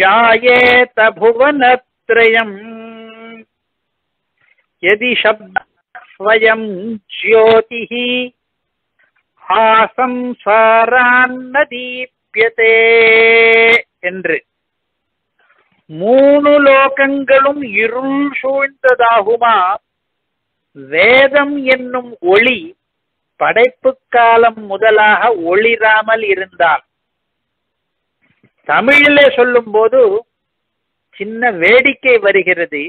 ஜாயேத புவனத்ரயம் யதி ஷப்தஸ்வயம் ஜ்யோதிஹி ஆசம்சாரான் தீப்யதே என்று. மூணு லோகங்களும் இருள் சூழ்ந்ததாகுமா வேதம் என்னும் ஒளி படைப்பு காலம் முதலாக ஒளிராமல் இருந்தால். தமிழிலே சொல்லும் போது சின்ன வேடிக்கை வருகிறது.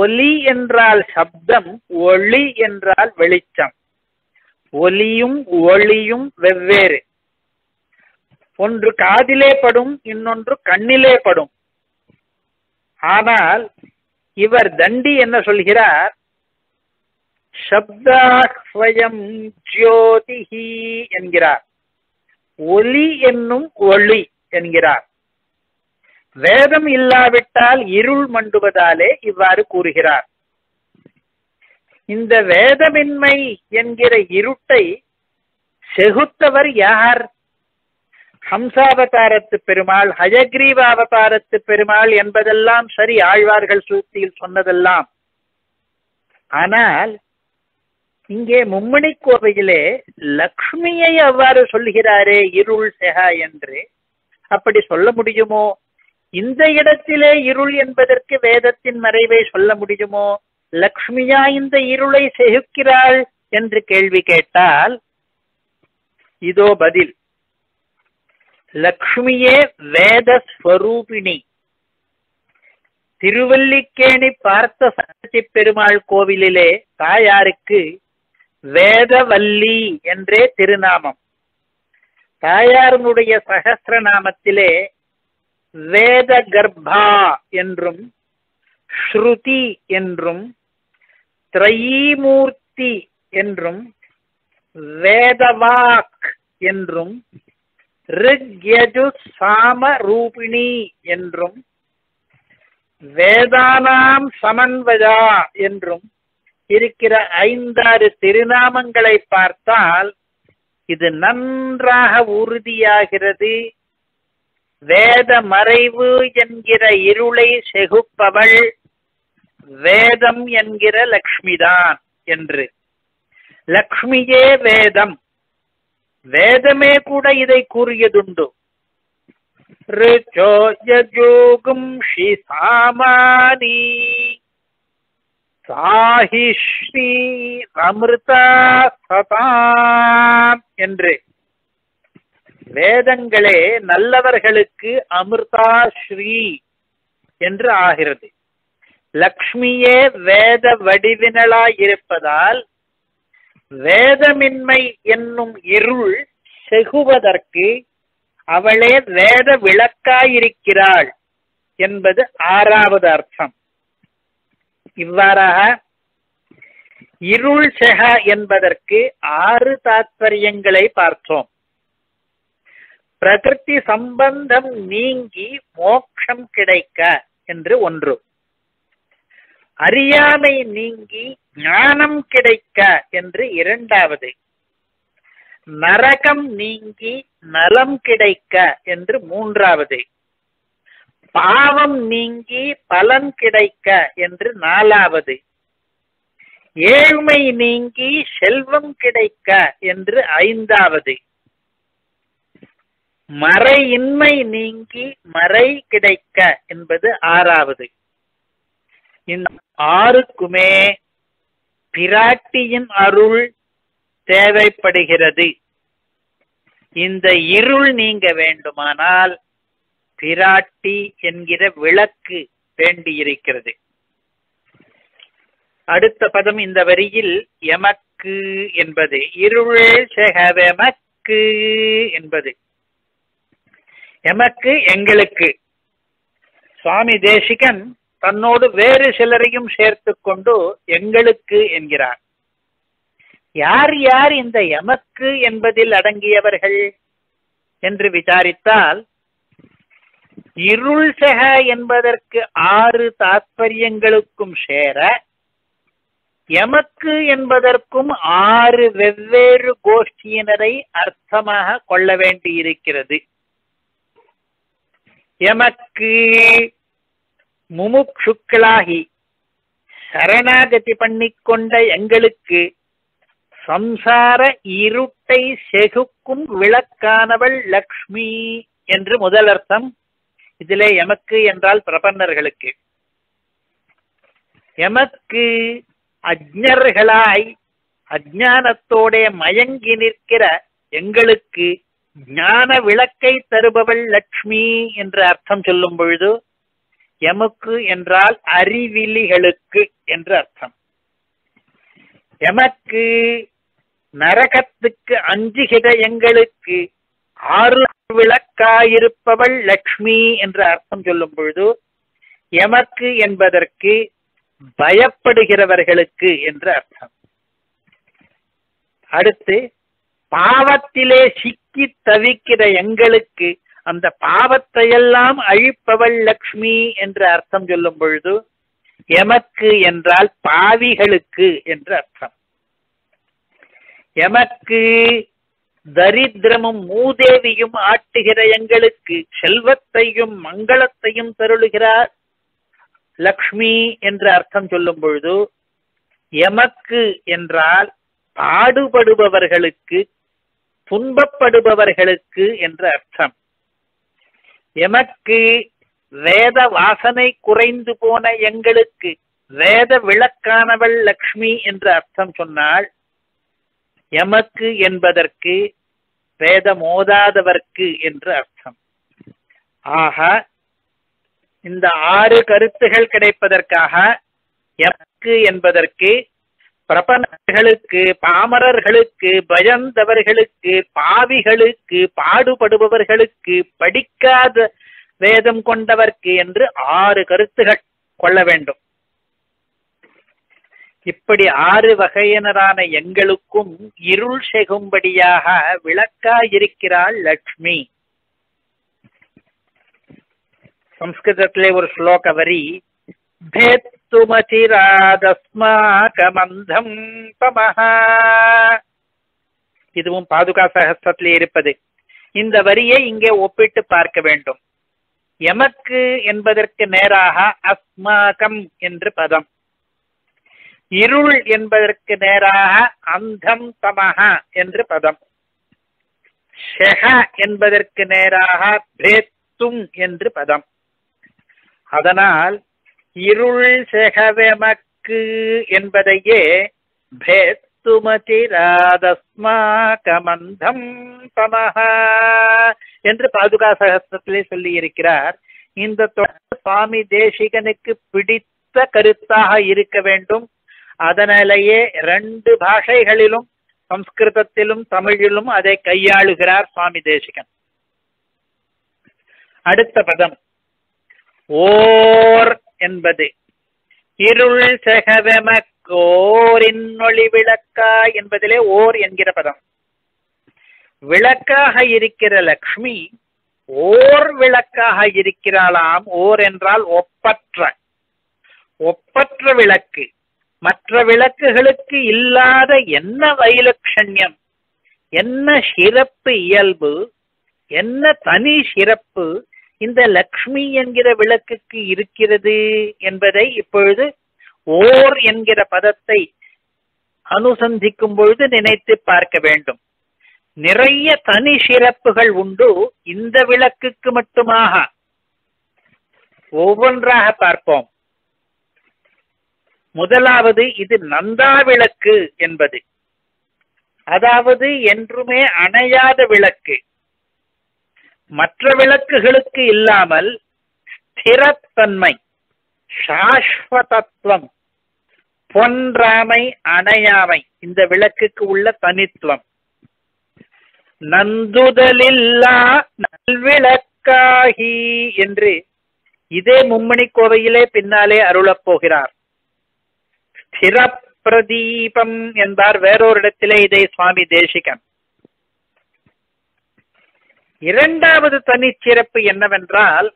ஒலி என்றால் சப்தம், ஒளி என்றால் வெளிச்சம். ஒலியும் ஒளியும் வெவ்வேறு, ஒன்று காதிலே படும், இன்னொன்று கண்ணிலே படும். ஆனால் இவர் தண்டி என்ன சொல்கிறார், சப்தாஸ்வயம் ஜோதிஹி என்கிறார். ஒலி என்னும் ஒளி என்கிறார். வேதம் இல்லாவிட்டால் இருள் மண்டுவதாலே இவ்வாறு கூறுகிறார். இந்த வேதமின்மை என்கிற இருட்டை செகுத்தவர் யார்? ஹம்சாவதாரத்து பெருமாள், ஹயக்ரீவ அவதாரத்து பெருமாள் என்பதெல்லாம் சரி, ஆழ்வார்கள் சூத்தியில் சொன்னதெல்லாம். ஆனால் இங்கே மும்மணிக்கோவையிலே லக்ஷ்மியை அவ்வாறு சொல்கிறாரே இருள் செஹா என்று, அப்படி சொல்ல முடியுமோ? இந்த இடத்திலே இருள் என்பதற்கு வேதத்தின் மறைவை சொல்ல முடியுமோ? லக்ஷ்மியா இந்த இருளை செகுக்கிறாள் என்று கேள்வி கேட்டால் இதோ பதில். லக்ஷ்மியே வேதஸ்வரூபிணி. திருவல்லிக்கேணி பார்த்த சரசி பெருமாள் கோவிலிலே தாயாருக்கு வேதவல்லி என்றே திருநாமம். தாயாருடைய சகஸ்ரநாமத்திலே வேத கர்ப்பா என்றும் ஸ்ருதி என்றும் திரைமூர்த்தி என்றும் வேதவாக் என்றும் ரிக்யஜு சாமரூபிணி என்றும் வேதானாம் சமன்வயா என்றும் இருக்கிற ஐந்தாறு திருநாமங்களை பார்த்தால் இது நன்றாக உறுதியாகிறது. வேத மறைவு என்கிற இருளை செகுப்பவள் வேதம் என்கிற லக்ஷ்மிதான் என்று. லக்ஷ்மியே வேதம். வேதமே கூட இதை கூறியதுண்டு. ரிச்சோ யஜோகும் ஷி சாமானி சாஹி ஸ்ரீ அமிர்தா சதாம் என்று வேதங்களே நல்லவர்களுக்கு அமிர்தா ஸ்ரீ என்று ஆகிறது. லக்ஷ்மியே வேத வடிவினளாயிருப்பதால் வேதமின்மை என்னும் இருள் செகுவதற்கு அவளே வேத விளக்காயிருக்கிறாள் என்பது ஆறாவது அர்த்தம். இவ்வாறாக இருள் செக என்பதற்கு ஆறு தாத்பரியங்களை பார்த்தோம். பிரகிருதி சம்பந்தம் நீங்கி மோட்சம் கிடைக்க என்று ஒன்று, அறியாமை நீங்கி ஞானம் கிடைக்க என்று இரண்டாவது, நரகம் நீங்கி நலம் கிடைக்க என்று மூன்றாவது, பாவம் நீங்கி பலன் கிடைக்க என்று நாலாவது, ஏழ்மை நீங்கி செல்வம் கிடைக்க என்று ஐந்தாவது, மறையின்மை நீங்கி மறை கிடைக்க என்பது ஆறாவது. இந்த ஆறுக்குமே பிராட்டியின் அருள் தேவைப்படுகிறது. இந்த இருள் நீங்க வேண்டுமானால் பிராட்டி என்கிற விளக்கு வேண்டியிருக்கிறது. அடுத்த பதம் இந்த வரியில் எமக்கு என்பது இருள் செகவெமக்கு என்பது எமக்கு எங்களுக்கு. சுவாமி தேசிகன் தன்னோடு வேறு சிலரையும் சேர்த்து கொண்டு எங்களுக்கு என்கிறார். யார் யார் இந்த எமக்கு என்பதில் அடங்கியவர்கள் என்று விசாரித்தால் இருள் செக என்பதற்கு ஆறு தாத்பரியங்களுக்கும் சேர எமக்கு என்பதற்கும் ஆறு வெவ்வேறு கோஷ்டியினரை அர்த்தமாக கொள்ள வேண்டியிருக்கிறது. எமக்கு முமுக்ஷுக்களாகி சரணாகதி பண்ணிக்கொண்ட எங்களுக்கு சம்சார இருட்டை செகுக்கும் விளக்கானவள் லக்ஷ்மி என்று முதல் அர்த்தம். இதிலே எமக்கு என்றால் பிரபன்னர்களுக்கு. எமக்கு அஜ்ஞர்களாய் அஜ்ஞானத்தோடே மயங்கி நிற்கிற எங்களுக்கு ஞான விளக்கை தருபவள் லக்ஷ்மி என்று அர்த்தம் சொல்லும் பொழுது எமக்கு என்றால் அறிவிலிகளுக்கு என்று அர்த்தம். எமக்கு நரகத்துக்கு அஞ்சுகிற எங்களுக்கு ஆறு விளக்காயிருப்பவள் லக்ஷ்மி என்று அர்த்தம் சொல்லும் பொழுது எமக்கு என்பதற்கு பயப்படுகிறவர்களுக்கு என்று அர்த்தம். அடுத்து பாவத்திலே சிக்கி தவிக்கிற எங்களுக்கு அந்த பாவத்தையெல்லாம் அழிப்பவள் லக்ஷ்மி என்று அர்த்தம் சொல்லும் பொழுது எமக்கு என்றால் பாவிகளுக்கு என்று அர்த்தம். எமக்கு தரித்திரமும் மூதேவியும் ஆட்டுகிற எங்களுக்கு செல்வத்தையும் மங்களத்தையும் தருளுகிறார் லக்ஷ்மி என்று அர்த்தம் சொல்லும் பொழுது எமக்கு என்றால் பாடுபடுபவர்களுக்கு துன்பப்படுபவர்களுக்கு என்று அர்த்தம். எமக்கு வேத வாசனை குறைந்து போன எங்களுக்கு வேத விளக்கானவள் லக்ஷ்மி என்று அர்த்தம் சொன்னால் எமக்கு என்பதற்கு வேதமோதாதவர்க்கு என்று அர்த்தம். ஆக இந்த ஆறு கருத்துகள் கிடைப்பதற்காக எமக்கு என்பதற்கு பிரபன்னர்களுக்கு, பாமரர்களுக்கு, பயந்தவர்களுக்கு, பாவிகளுக்கு, பாடுபடுபவர்களுக்கு, படிக்காத வேதம் கொண்டவர்க்கு என்று ஆறு கருத்துகள் கொள்ள வேண்டும். இப்படி ஆறு வகையினரான எங்களுக்கும் இருள் செகும்படியாக விளக்காயிருக்கிறாள் லட்சுமி. சம்ஸ்கிருதத்திலே ஒரு ஸ்லோக வரி பேத்துமதிராதஸ்மாகமந்தம் தமஹா, இதுவும் பாதுகா சஹஸ்ரத்திலே இருப்பது. இந்த வரியை இங்கே ஒப்பிட்டு பார்க்க வேண்டும். எமக்கு என்பதற்கு நேராக அஸ்மாகம் என்று பதம், இருள் என்பதற்கு நேராக அந்தம் தமஹ என்று பதம், ஷஹ என்பதற்கு நேராக பேத்தும் என்று பதம். அதனால் இருள் செகவெமக்கு पादुका सहस्रत्तिले देशिकनुक्कु पिडित्त करुत्ताह इरुक्क वेंडुम அதனாலேயே ரெண்டு பாஷைகளிலும் சமஸ்கிருதத்திலும் தமிழிலும் அதை கையாளுகிறார் சுவாமி தேசிகன். அடுத்த பதம் ஓர் என்பது இருள் செகவெமக்கோர் ennOLi விளக்காய் என்பதிலே ஓர் என்கிற பதம். விளக்காக இருக்கிற லக்ஷ்மி ஓர் விளக்காக இருக்கிறாளாம். ஓர் என்றால் ஒப்பற்ற ஒப்பற்ற விளக்கு, மற்ற விளக்குகளுக்கு இல்லாத என்ன வைலட்சண்யம், என்ன சிறப்பு இயல்பு, என்ன தனி சிறப்பு இந்த லக்ஷ்மி என்கிற விளக்குக்கு இருக்கிறது என்பதை இப்பொழுது ஓர் என்கிற பதத்தை அனுசந்திக்கும் பொழுது நினைத்து பார்க்க வேண்டும். நிறைய தனி சிறப்புகள் உண்டு இந்த விளக்குக்கு மட்டுமாக. ஒவ்வொன்றாக பார்ப்போம். முதலாவது இது நந்தா விளக்கு என்பது, அதாவது என்றுமே அணையாத விளக்கு, மற்ற விளக்குகளுக்கு இல்லாமல் ஸ்திரத்தன்மை, சாஸ்வதத்துவம், பொன்றாமை, அணையாமை இந்த விளக்குக்கு உள்ள தனித்துவம். நந்துதலில்லா நல்விளக்காகி என்று இதே மும்மணிக்கோவையிலே பின்னாலே அருளப் போகிறார். பிரதீபம் என்பார் வேறொரு இடத்திலே இதை சுவாமி தேசிகன். இரண்டாவது தனிச்சிறப்பு என்னவென்றால்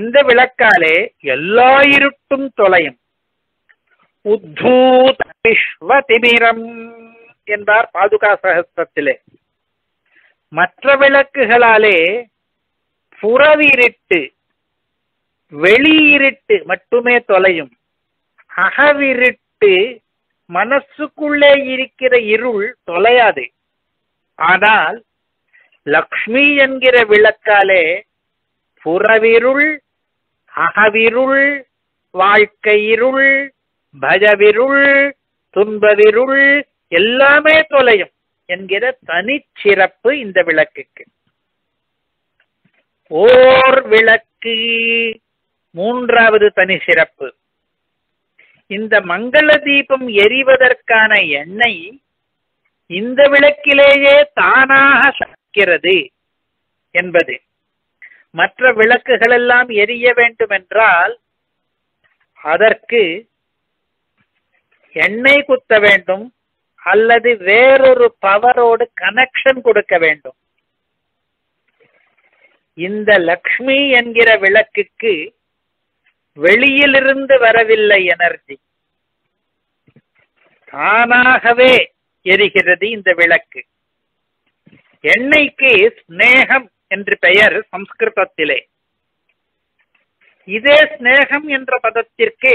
இந்த விளக்காலே எல்லா இருட்டும் தொலையும். உத்தூத விஸ்வ திமிரம் என்பார் பாதுகா சகஸ்ரத்திலே. மற்ற விளக்குகளாலே புறவிருட்டு வெளியிருட்டு மட்டுமே தொலையும். அகவிருட்டு மனசுக்குள்ளே இருக்கிற இருள் தொலையாது. ஆனால் லக்ஷ்மி என்கிற விளக்காலே புறவிருள், அகவிருள், வாழ்க்கை இருள், பஜவிருள், துன்பவிருள் எல்லாமே தொலையும் என்கிற தனிச்சிறப்பு இந்த விளக்குக்கு. ஓர் விளக்கு மூன்றாவது தனி சிறப்பு. இந்த மங்கள தீபம் எரிவதற்கான எண்ணெய் இந்த விளக்கிலேயே தானாக சக்கிறது என்பது. மற்ற விளக்குகள் எல்லாம் எரிய வேண்டும் என்றால் அதற்கு எண்ணெய் குத்த வேண்டும் அல்லது வேறொரு பவரோடு கனெக்ஷன் கொடுக்க வேண்டும். இந்த லக்ஷ்மி என்கிற விளக்குக்கு வெளியிலிருந்து வரவில்லை எனர்ஜி, தானாகவே எரிகிறது இந்த விளக்கு. எண்ணெய்க்கு ஸ்நேகம் என்று பெயர் சம்ஸ்கிருதத்திலே. இதே ஸ்நேகம் என்ற பதத்திற்கு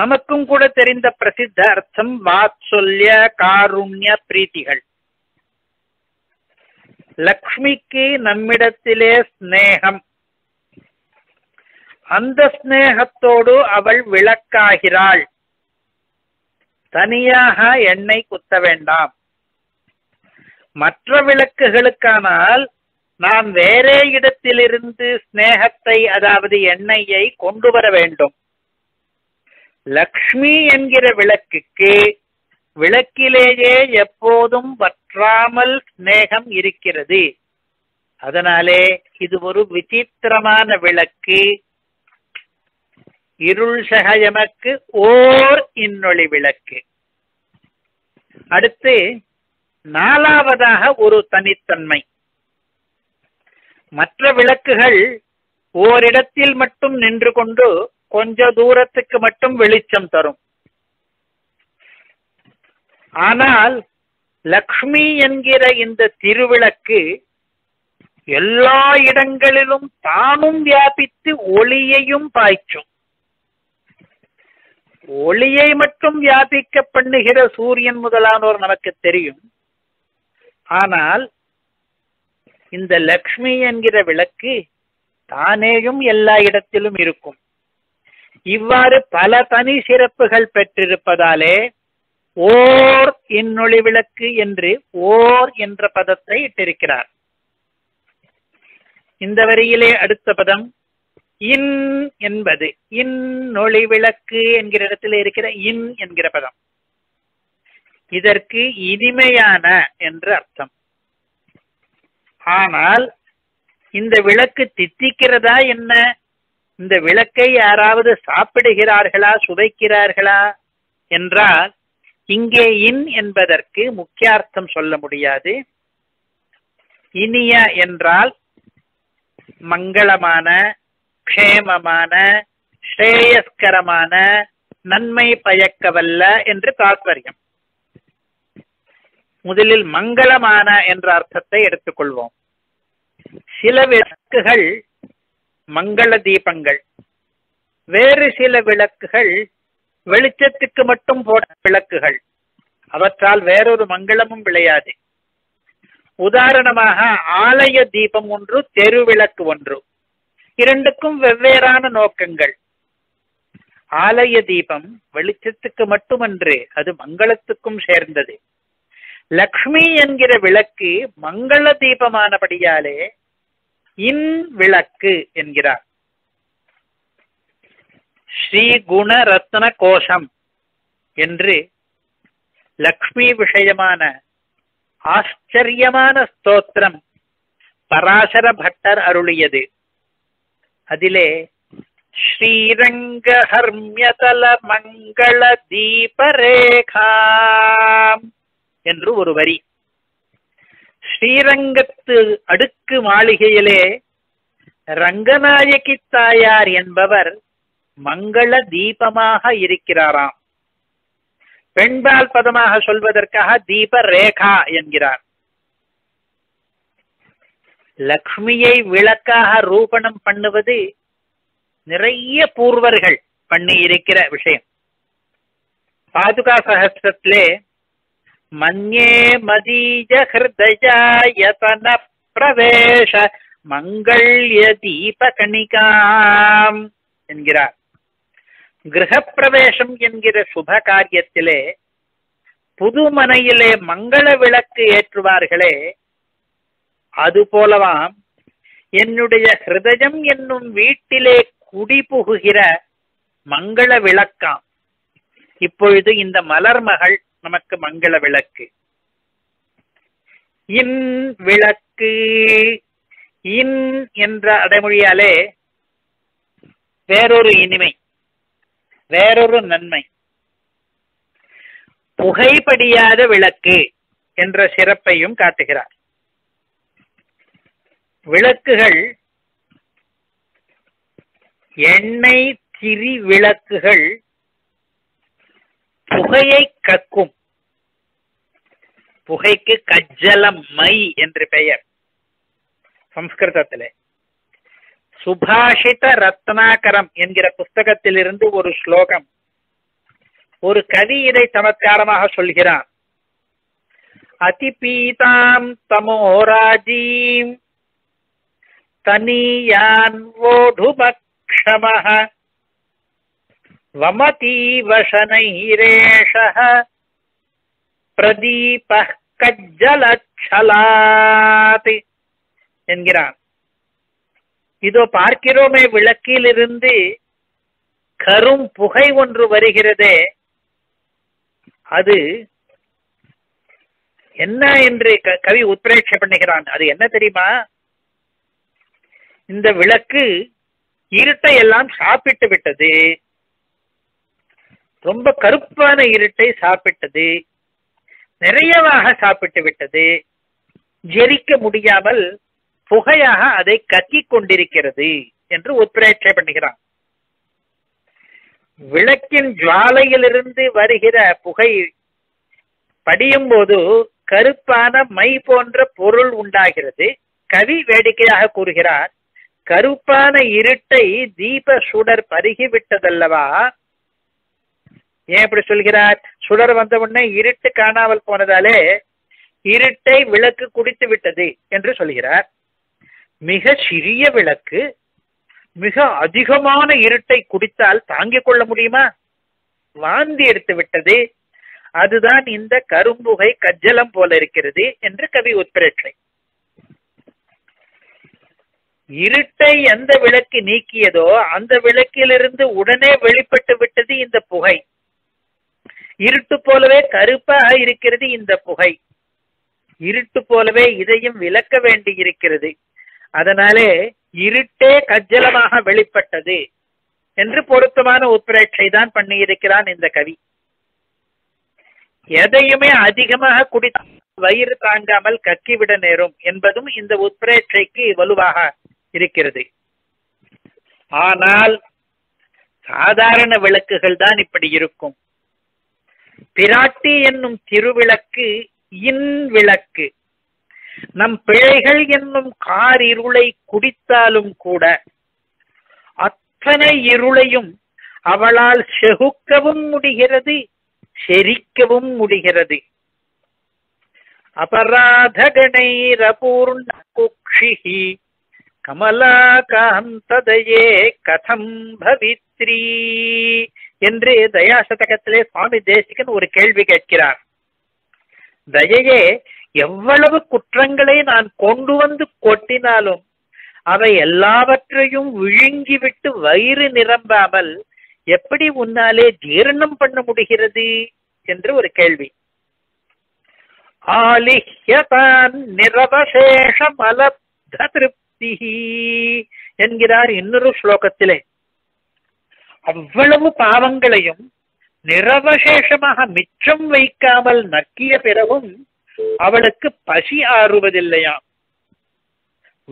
நமக்கும் கூட தெரிந்த பிரசித்த அர்த்தம் வாத்சல்ய காருண்ய பிரீத்திகள். லக்ஷ்மிக்கு நம்மிடத்திலே ஸ்நேகம், அந்த ஸ்நேகத்தோடு அவள் விளக்காகிறாள். தனியாக எண்ணெய் குத்த வேண்டாம். மற்ற விளக்குகளுக்கானால் நாம் வேறே இடத்திலிருந்து ஸ்நேகத்தை அதாவது எண்ணெயை கொண்டு வர வேண்டும். லக்ஷ்மி என்கிற விளக்குக்கு விளக்கிலேயே எப்போதும் வற்றாமல் ஸ்நேகம் இருக்கிறது. அதனாலே இது ஒரு விசித்திரமான விளக்கு. இருள் சகயமக்கு ஓர் ennOLi விளக்கு. அடுத்து நாலாவதாக ஒரு தனித்தன்மை. மற்ற விளக்குகள் ஓரிடத்தில் மட்டும் நின்று கொண்டு கொஞ்ச தூரத்துக்கு மட்டும் வெளிச்சம் தரும். ஆனால் லக்ஷ்மி என்கிற இந்த திருவிளக்கு எல்லா இடங்களிலும் தானும் வியாபித்து ஒளியையும் பாய்ச்சும். ஒளியை மட்டும் வியாபிக்க பண்ணுகிற சூரியன் முதலானோர் நமக்கு தெரியும். ஆனால் இந்த லக்ஷ்மி என்கிற விளக்கு தானேயும் எல்லா இடத்திலும் இருக்கும். இவ்வாறு பல தனி சிறப்புகள் பெற்றிருப்பதாலே ஓர் இன்னொளி விளக்கு என்று ஓர் என்ற பதத்தை இட்டிருக்கிறார். இந்த வரியிலே அடுத்த பதம் இன் என்பது இன்னொளி விளக்கு என்கிற இடத்தில் இருக்கிற இன் என்கிற பதம். இதற்கு இனிமையான என்று அர்த்தம். ஆனால் இந்த விளக்கு தித்திக்கிறதா என்ன? இந்த விளக்கை யாராவது சாப்பிடுகிறார்களா, சுவைக்கிறார்களா என்றால் இங்கே இன் என்பதற்கு முக்கியார்த்தம் சொல்ல முடியாது. இனிய என்றால் மங்களமான, க்ஷேமமான, ஸ்ரேயஸ்கரமான, நன்மை பயக்கவல்ல என்று தாத்பரியம். முதலில் மங்களமான என்ற அர்த்தத்தை எடுத்துக்கொள்வோம். சில விளக்குகள் மங்கள தீபங்கள், வேறு சில விளக்குகள் வெளிச்சத்துக்கு மட்டும் போட விளக்குகள், அவற்றால் வேறொரு மங்களமும் விளையாது. உதாரணமாக ஆலய தீபம் ஒன்று, தெரு விளக்கு ஒன்று, இரண்டுக்கும் வெவ்வேறான நோக்கங்கள். ஆலய தீபம் வெளிச்சத்துக்கு மட்டுமன்று, அது மங்களத்துக்கும் சேர்ந்தது. லக்ஷ்மி என்கிற விளக்கு மங்கள தீபமானபடியாலே இன் விளக்கு என்கிறார். ஸ்ரீ குண ரத்ன கோஷம் என்று லக்ஷ்மி விஷயமான ஆச்சரியமான ஸ்தோத்திரம் பராசர பட்டர் அருளியது. அதிலே ஸ்ரீரங்க ஹர்மியதல மங்கள தீபரேகாம் என்று ஒரு வரி. ஸ்ரீரங்கத்து அடுக்கு மாளிகையிலே ரங்கநாயகி தாயார் என்பவர் மங்கள தீபமாக இருக்கிறாராம். பெண்பால் பதமாக சொல்வதற்காக தீப ரேகா என்கிறார். லக்ஷ்மியை விளக்காக ரூபணம் பண்ணுவது நிறைய பூர்வர்கள் பண்ணி இருக்கிற விஷயம். பாதுகா சஹஸ்ரத்திலே மன்யே மதீஜ ஹிருதயாயதன பிரவேஷ மங்கள்ய தீபகணிகாம் என்கிறார். கிரகப்பிரவேசம் என்கிற சுப காரியத்திலே புதுமனையிலே மங்கள விளக்கு ஏற்றுவார்களே அதுபோலவாம் என்னுடைய ஹிருதயம் என்னும் வீட்டிலே குடிபுகுகிற மங்கள விளக்காம். இப்பொழுது இந்த மலர்மகள் நமக்கு மங்கள விளக்கு. இன் விளக்கு, இன் என்ற அடைமொழியாலே வேறொரு இனிமை, வேறொரு நன்மை. புகைப்படியாத விளக்கு என்ற சிறப்பையும் காட்டுகிறார். விளக்குகள் எண்ணெய் திரி விளக்குகள் புகையை கக்கும். புகைக்கு கஜ்ஜலம் மை என்று பெயர் சம்ஸ்கிருதத்திலே. சுபாஷித ரத்னாகரம் என்கிற புஸ்தகத்திலிருந்து ஒரு ஸ்லோகம். ஒரு கவி இதை சமத்காரமாக சொல்கிறார். அதிபீதாம் தமோராஜீம் தனியான் ஓடுபக்ஷமஹ வமதி வசனைரேஷஹ பிரதீபஹ் கஜ்ஜலச்சலாதி என்கிறார். இதோ பார்க்கிறோமே, விளக்கிலிருந்து கரும் புகை ஒன்று வருகிறதே, அது என்ன என்று கவி உத்ரேட்சை பண்ணுகிறான். அது என்ன தெரியுமா? இந்த விளக்கு இருட்டை எல்லாம் சாப்பிட்டு விட்டது, ரொம்ப கருப்பான இருட்டை சாப்பிட்டது, நிறையவாக சாப்பிட்டு விட்டது, ஜெரிக்க முடியாமல் புகையாக அதை கக்கிக் கொண்டிருக்கிறது என்று உத்ரேட்சை பண்ணுகிறான். விளக்கின் ஜுவாலையிலிருந்து வருகிற புகை படியும் போது கருப்பான மை போன்ற பொருள் உண்டாகிறது. கவி வேடிக்கையாக கூறுகிறார், கருப்பான இருட்டை தீப சுடர் பருகிவிட்டதல்லவா, ஏன் இப்படி சொல்கிறார்? சுடர் வந்தவுடனே இருட்டு காணாமல் போனதாலே இருட்டை விளக்கு குடித்து விட்டது என்று சொல்கிறார். மிக சிறிய விளக்கு மிக அதிகமான இருட்டை குடித்தால் தாங்கிக் கொள்ள முடியுமா? வாந்தி எடுத்து விட்டது. அதுதான் இந்த கரும்புகை கஜ்ஜலம் போல இருக்கிறது என்று கவி உட்பிரட்டை. இருட்டை எந்த விளக்கு நீக்கியதோ அந்த விளக்கிலிருந்து உடனே வெளிப்பட்டு விட்டது இந்த புகை. இருட்டு போலவே கருப்பாக இருக்கிறது இந்த புகை. இருட்டு போலவே இதையும் விளக்க வேண்டி இருக்கிறது. அதனாலே இருட்டே கஜ்ஜலமாக வெளிப்பட்டது என்று பொருத்தமான உட்பிரேட்சை தான் பண்ணி இருக்கிறான் இந்த கவி. எதையுமே அதிகமாக குடித்த வயிறு தாங்காமல் கக்கிவிட நேரும் என்பதும் இந்த உட்பிரேட்சைக்கு வலுவாக இருக்கிறது. ஆனால் சாதாரண விளக்குகள் தான் இப்படி இருக்கும். பிராட்டி என்னும் திருவிளக்கு இன்விளக்கு. நம் பிழைகள் என்னும் கார் இருளை குடித்தாலும் கூட அத்தனை இருளையும் அவளால் செகுக்கவும் முடிகிறது, செரிக்கவும் முடிகிறது. அபராதகணை ரபூர்ண குக்ஷிஹி கமலா காந்ததயே கதம் பவித்ரி என்று தயாசதகத்திலே சுவாமி தேசிகன் ஒரு கேள்வி கேட்கிறார். தயையே, எவ்வளவு குற்றங்களை நான் கொண்டு வந்து கொட்டினாலும் அவை எல்லாவற்றையும் விழுங்கிவிட்டு வயிறு நிரம்பாமல் எப்படி உன்னாலே ஜீரணம் பண்ண முடிகிறது என்று ஒரு கேள்வி. ஆலிஹ்யதான் நிரவசேஷமலப்த திருப்தி என்கிறார் இன்னொரு ஸ்லோகத்திலே. அவ்வளவு பாவங்களையும் நிரவசேஷமாக மிச்சம் வைக்காமல் நக்கிய பிறகும் அவளுக்கு பசி ஆறுவதில்லையாம்.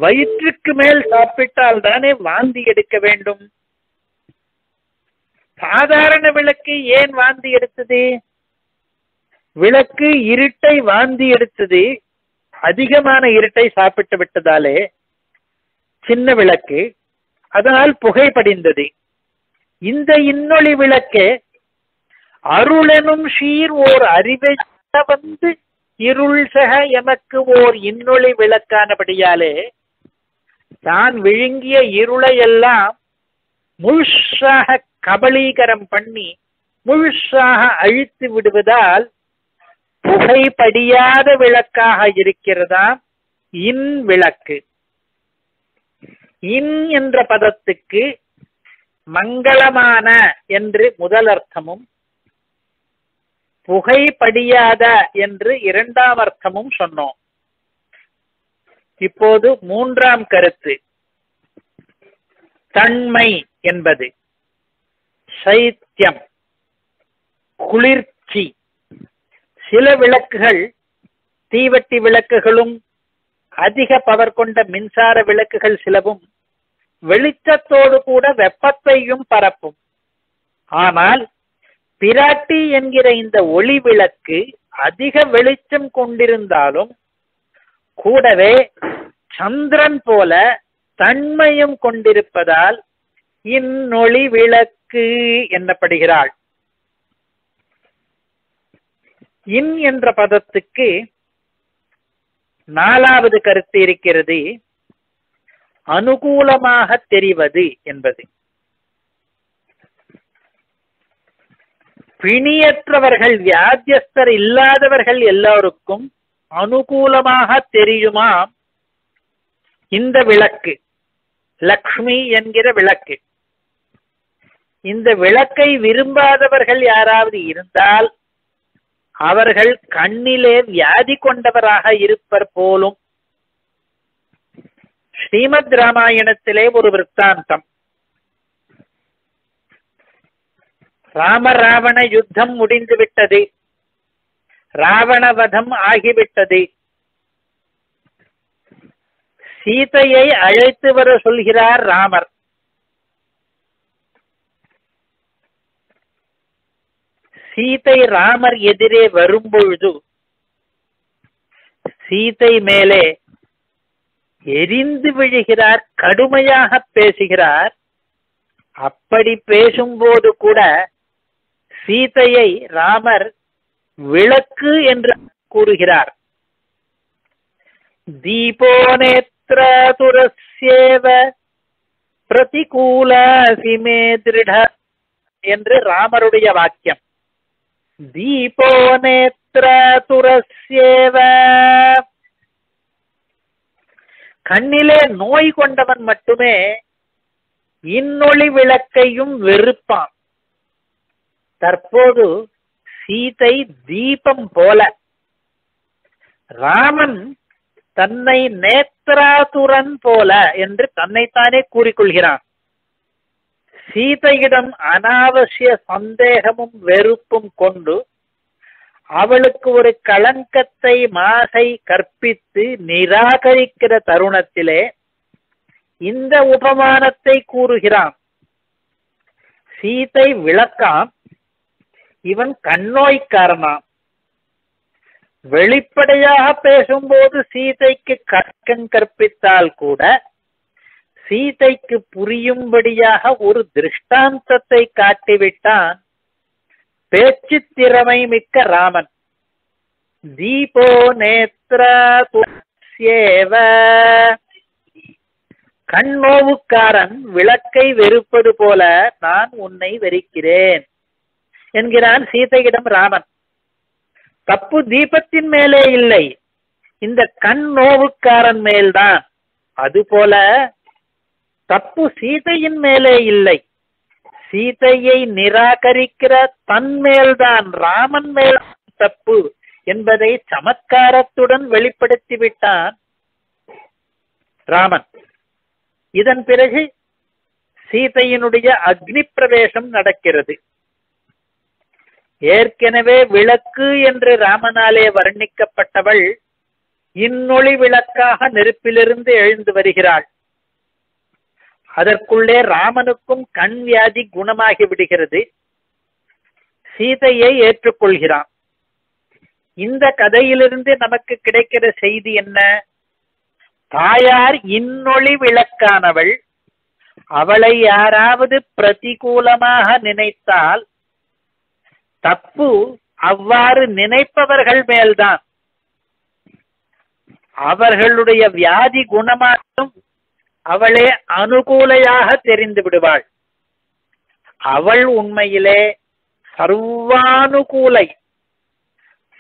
வயிற்றுக்கு மேல் சாப்பிட்டால் தானே வாந்தி எடுக்க வேண்டும். சாதாரண விளக்கு ஏன் வாந்தி எடுத்தது? விளக்கு இருட்டை வாந்தி எடுத்தது அதிகமான இருட்டை சாப்பிட்டு விட்டதாலே. சின்ன விளக்கு, அதனால் புகை படிந்தது. இந்த இன்னொளி விளக்கே அருளெனும் சீர் ஓர் அறிவை வந்து இருள் சக எமக்கு ஓர் இன்னொளி விளக்கானபடியாலே தான் விழுங்கிய இருளையெல்லாம் முழுசாக கபலீகரம் பண்ணி முழுசாக அழித்து விடுவதால் புகை படியாத விளக்காக இருக்கிறதா இன் விளக்கு. இன் என்ற பதத்துக்கு மங்களமான என்று முதல் அர்த்தமும் புகை படியாத என்று இரண்டாம் அர்த்தமும் சொன்னோம். இப்போது மூன்றாம் கருத்து தன்மை என்பது சைத்தியம், குளிர்ச்சி. சில விளக்குகள், தீவட்டி விளக்குகளும் அதிக பவர் கொண்ட மின்சார விளக்குகள் சிலவும் வெளிச்சத்தோடு கூட வெப்பத்தையும் பரப்பும். ஆனால் பிராட்டி என்கிற இந்த ஒளி விளக்கு அதிக வெளிச்சம் கொண்டிருந்தாலும் கூடவே சந்திரன் போல தன்மையும் கொண்டிருப்பதால் இன்னொளி விளக்கு என்னப்படுகிறாள். இன் என்ற பதத்துக்கு நாலாவது கருத்து இருக்கிறது, அனுகூலமாக தெரிவது என்பது. பிணியற்றவர்கள், வியாத்தியஸ்தர் இல்லாதவர்கள் எல்லாருக்கும் அனுகூலமாக தெரியுமா இந்த விளக்கு, லக்ஷ்மி என்கிற விளக்கு. இந்த விளக்கை விரும்பாதவர்கள் யாராவது இருந்தால் அவர்கள் கண்ணிலே வியாதி கொண்டவராக இருப்பர் போலும். ஸ்ரீமத் ராமாயணத்திலே ஒரு விற்த்தாந்தம். ராமராவண யுத்தம் முடிந்து விட்டது, ராவணவதம் ஆகிவிட்டது. சீதையை அழைத்து வர சொல்கிறார் ராமர். சீதை ராமர் எதிரே வரும்பொழுது சீதை மேலே எரிந்து விழுகிறார், கடுமையாக பேசுகிறார். அப்படி பேசும்போது கூட சீதையை ராமர் விளக்கு என்று கூறுகிறார். தீபோ நேத்ரதுரஸ்யேவ प्रतिकूलासि मे दृढ एंद्रे रामरुडिय वाक्यम दीपो नेत्रतुरस्येव कण्णिले नोई कोंडवन मट्टुमे इन्नोलि विलक्कैयुम वेरुप्पान तर्पोदु सीतै दीपम पोल रामन तन्नै नेत्रातुरन पोल एंद्रे तन्नै ताने कूरिकोल्गिरान सीतैयिडम अनावश्य संदेहमुम वेरुप्पुम कोंडु அவளுக்கு ஒரு கலங்கத்தை மாசை கற்பித்து நிராகரிக்கிற தருணத்திலே இந்த உபமானத்தை கூறுகிறான். சீதை விளக்காம், இவன் கண்ணோய்க்காரனாம். வெளிப்படையாக பேசும்போது சீதைக்கு கற்கம் கற்பித்தால் கூட சீதைக்கு புரியும்படியாக ஒரு திருஷ்டாந்தத்தை காட்டிவிட்டான் பேச்சு திறமை மிக்க ராமன். தீபோ நேத்ரேவ கண்ணோவுக்காரன் விளக்கை வெறுப்பது போல நான் உன்னை வெறுக்கிறேன் என்கிறான் சீதையிடம் ராமன். தப்பு தீபத்தின் மேலே இல்லை, இந்த கண் நோவுக்காரன் மேல்தான். அதுபோல தப்பு சீதையின் மேலே இல்லை, சீதையை நிராகரிக்கிற தன்மேல்தான், ராமன் மேல் தப்பு என்பதை சமத்காரத்துடன் வெளிப்படுத்திவிட்டான் ராமன். இதன் பிறகு சீதையினுடைய அக்னி பிரவேசம் நடக்கிறது. ஏற்கனவே விளக்கு என்று ராமனாலே வர்ணிக்கப்பட்டவள் இன்னொளி விளக்காக நெருப்பிலிருந்து எழுந்து வருகிறாள். அதற்குள்ளே ராமனுக்கும் கண் வியாதி குணமாகி விடுகிறது. சீதையை ஏற்றுக்கொள்கிறான். இந்த கதையிலிருந்து நமக்கு கிடைக்கிற செய்தி என்ன? தாயார் இன்னொளி விளக்கானவள். அவளை யாராவது பிரதிகூலமாக நினைத்தால் தப்பு அவ்வாறு நினைப்பவர்கள் மேல்தான். அவர்களுடைய வியாதி குணமாகும், அவளே அனுகூலையாக தெரிந்து விடுவாள். அவள் உண்மையிலே சர்வானுகூலை,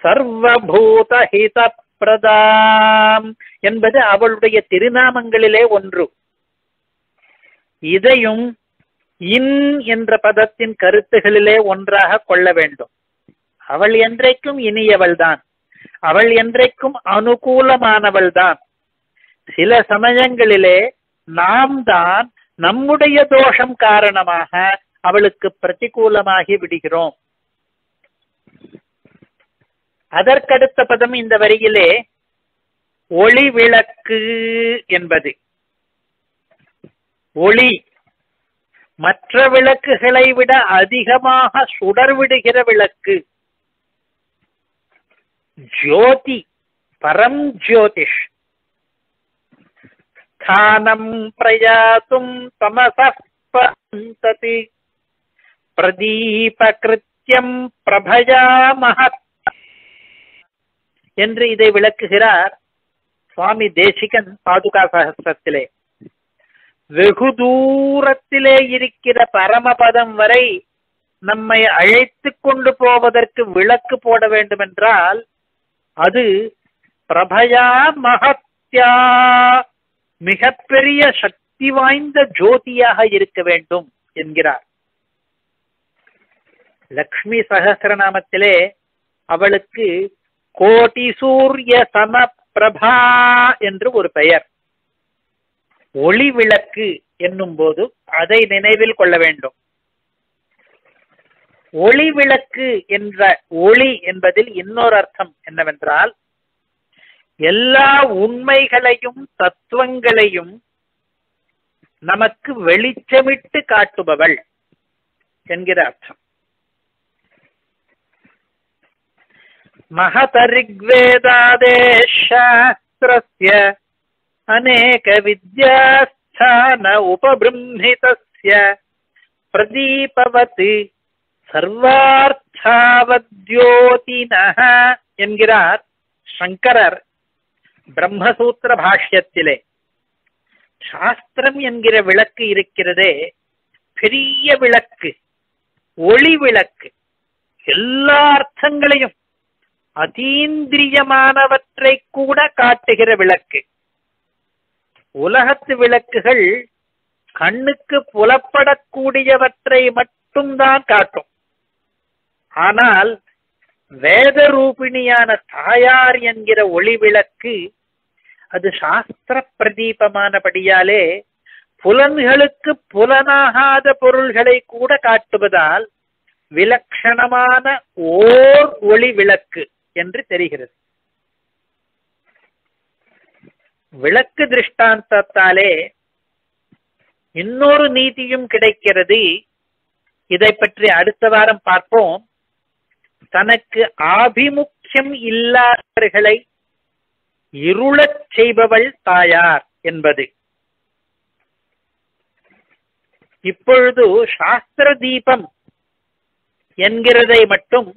சர்வபூத ஹித பிரதாம் என்பது அவளுடைய திருநாமங்களிலே ஒன்று. இதையும் இன் என்ற பதத்தின் கருத்துகளிலே ஒன்றாக கொள்ள வேண்டும். அவள் என்றைக்கும் இனியவள்தான், அவள் என்றைக்கும் அனுகூலமானவள்தான். சில சமயங்களிலே நாம் தான் நம்முடைய தோஷம் காரணமாக அவளுக்கு பிரதிகூலமாகி விடுகிறோம். அதற்கடுத்த பதம் இந்த வரியிலே ஒளி விளக்கு என்பது. ஒளி மற்ற விளக்குகளை விட அதிகமாக சுடர்விடுகிற விளக்கு. ஜோதி பரம் ஜோதிஷ் பிரயாத்தும் தமசதி பிரதீபகிருத்யம் பிரபயா மகத் என்று இதை விளக்குகிறார் சுவாமி தேசிகன் பாதுகா சஹஸ்ரத்திலே. வெகு தூரத்திலே இருக்கிற பரமபதம் வரை நம்மை அழைத்து கொண்டு போவதற்கு விளக்கு போட வேண்டுமென்றால் அது பிரபயா மகத்யா, மிகப்பெரிய சக்தி வாய்ந்த ஜோதியாக இருக்க வேண்டும் என்கிறார். லக்ஷ்மி சகஸ்ரநாமத்திலே அவளுக்கு கோடி சூரிய சம பிரபா என்று ஒரு பெயர். ஒளி விளக்கு என்னும் போது அதை நினைவில் கொள்ள வேண்டும். ஒளி விளக்கு என்ற ஒளி என்பதில் இன்னொரு அர்த்தம் என்னவென்றால், எல்லா உண்மைகளையும் தத்துவங்களையும் நமக்கு வெளிச்சமிட்டு காட்டுபவள் என்கிற அர்த்தம். மகத ரிக்வேதாதேஷாஸ்திரஸ்ய அநேக வித்யாஸ்தான உபப்ரம்ஹிதஸ்ய பிரதீபவத் சர்வார்த்தாவத்யோதினஹ என்கிறார் சங்கரர் பிரம்மசூத்திர பாஷ்யத்திலே. சாஸ்திரம் என்கிற விளக்கு இருக்கிறதே, பெரிய விளக்கு, ஒளி விளக்கு, எல்லா அர்த்தங்களையும் அதீந்திரியமானவற்றை கூட காட்டுகிற விளக்கு. உலகத்து விளக்குகள் கண்ணுக்கு புலப்படக்கூடியவற்றை மட்டும்தான் காட்டும். ஆனால் வேத ரூபிணியான தாயார் என்கிற ஒளி விளக்கு அது சாஸ்திர பிரதீபமானபடியாலே புலன்களுக்கு புலனாகாத பொருள்களை கூட காட்டுவதால் விலக்ஷணமான ஓர் ஒளி விளக்கு என்று தெரிகிறது. விளக்கு திருஷ்டாந்தத்தாலே இன்னொரு நீதியும் கிடைக்கிறது. இதை பற்றி அடுத்த வாரம் பார்ப்போம். தனக்கு ஆபிமுக்கியம் இல்லாதவர்களை இருளச் செய்பவள் தாயார் என்பது. இப்பொழுது சாஸ்திர தீபம் என்கிறதை மட்டும்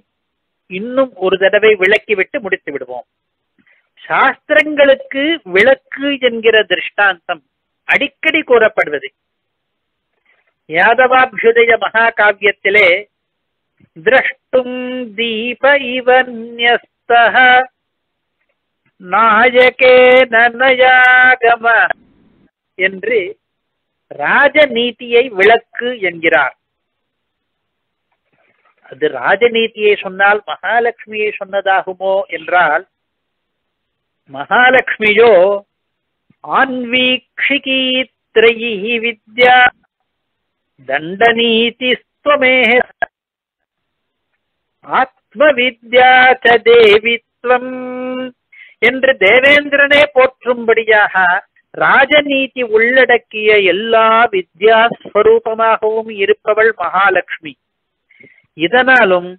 இன்னும் ஒரு தடவை விளக்கிவிட்டு முடித்து விடுவோம். சாஸ்திரங்களுக்கு விளக்கு என்கிற திருஷ்டாந்தம் அடிக்கடி கூறப்படுவது. யாதவாபியுதய மகாகாவியத்திலே திரஷ்டும் தீப இவன்யஸ்தஹ நாயகே நனயாகம என்று ராஜநீதியை விளக்கு என்கிறார். அது ராஜநீதியை சொன்னால் மகாலட்சுமியை சொன்னதாகுமோ என்றால், மகாலட்சுமியோ ஆன்வீக்ஷிகீ த்ரயீ வித்யா தண்டநீதி ஸ்வமேஹ ஆத்மவித்யா ச தேவித்வம் என்று தேவேந்திரனே போற்றும்படியாக ராஜநீதி உள்ளடக்கிய எல்லா வித்யா ஸ்வரூபமாகவும் இருப்பவள் மகாலட்சுமி. இதனாலும்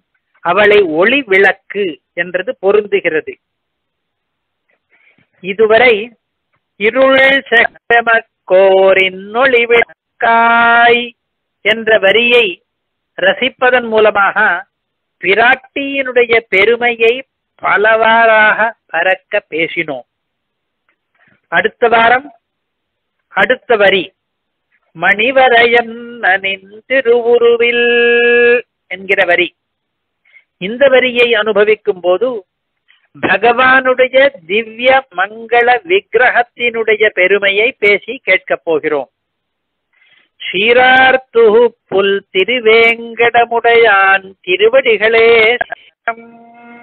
அவளை ஒளி விளக்கு என்றது பொருந்துகிறது. இதுவரை இருள் செக்கோரின்னொளி விளக்காய் என்ற வரியை ரசிப்பதன் மூலமாக பிராட்டியினுடைய பெருமையை பலவாறாக பறக்க பேசினோம். அடுத்த வாரம் அடுத்த வரி, மணிவரையன்னின் திருவுருவில் என்கிற வரி. இந்த வரியை அனுபவிக்கும் போது பகவானுடைய திவ்ய மங்கள விக்கிரகத்தினுடைய பெருமையை பேசி கேட்கப் போகிறோம். சீரார்த்து புல் திருவேங்கடமுடையான் திருவடிகளே சரணம்.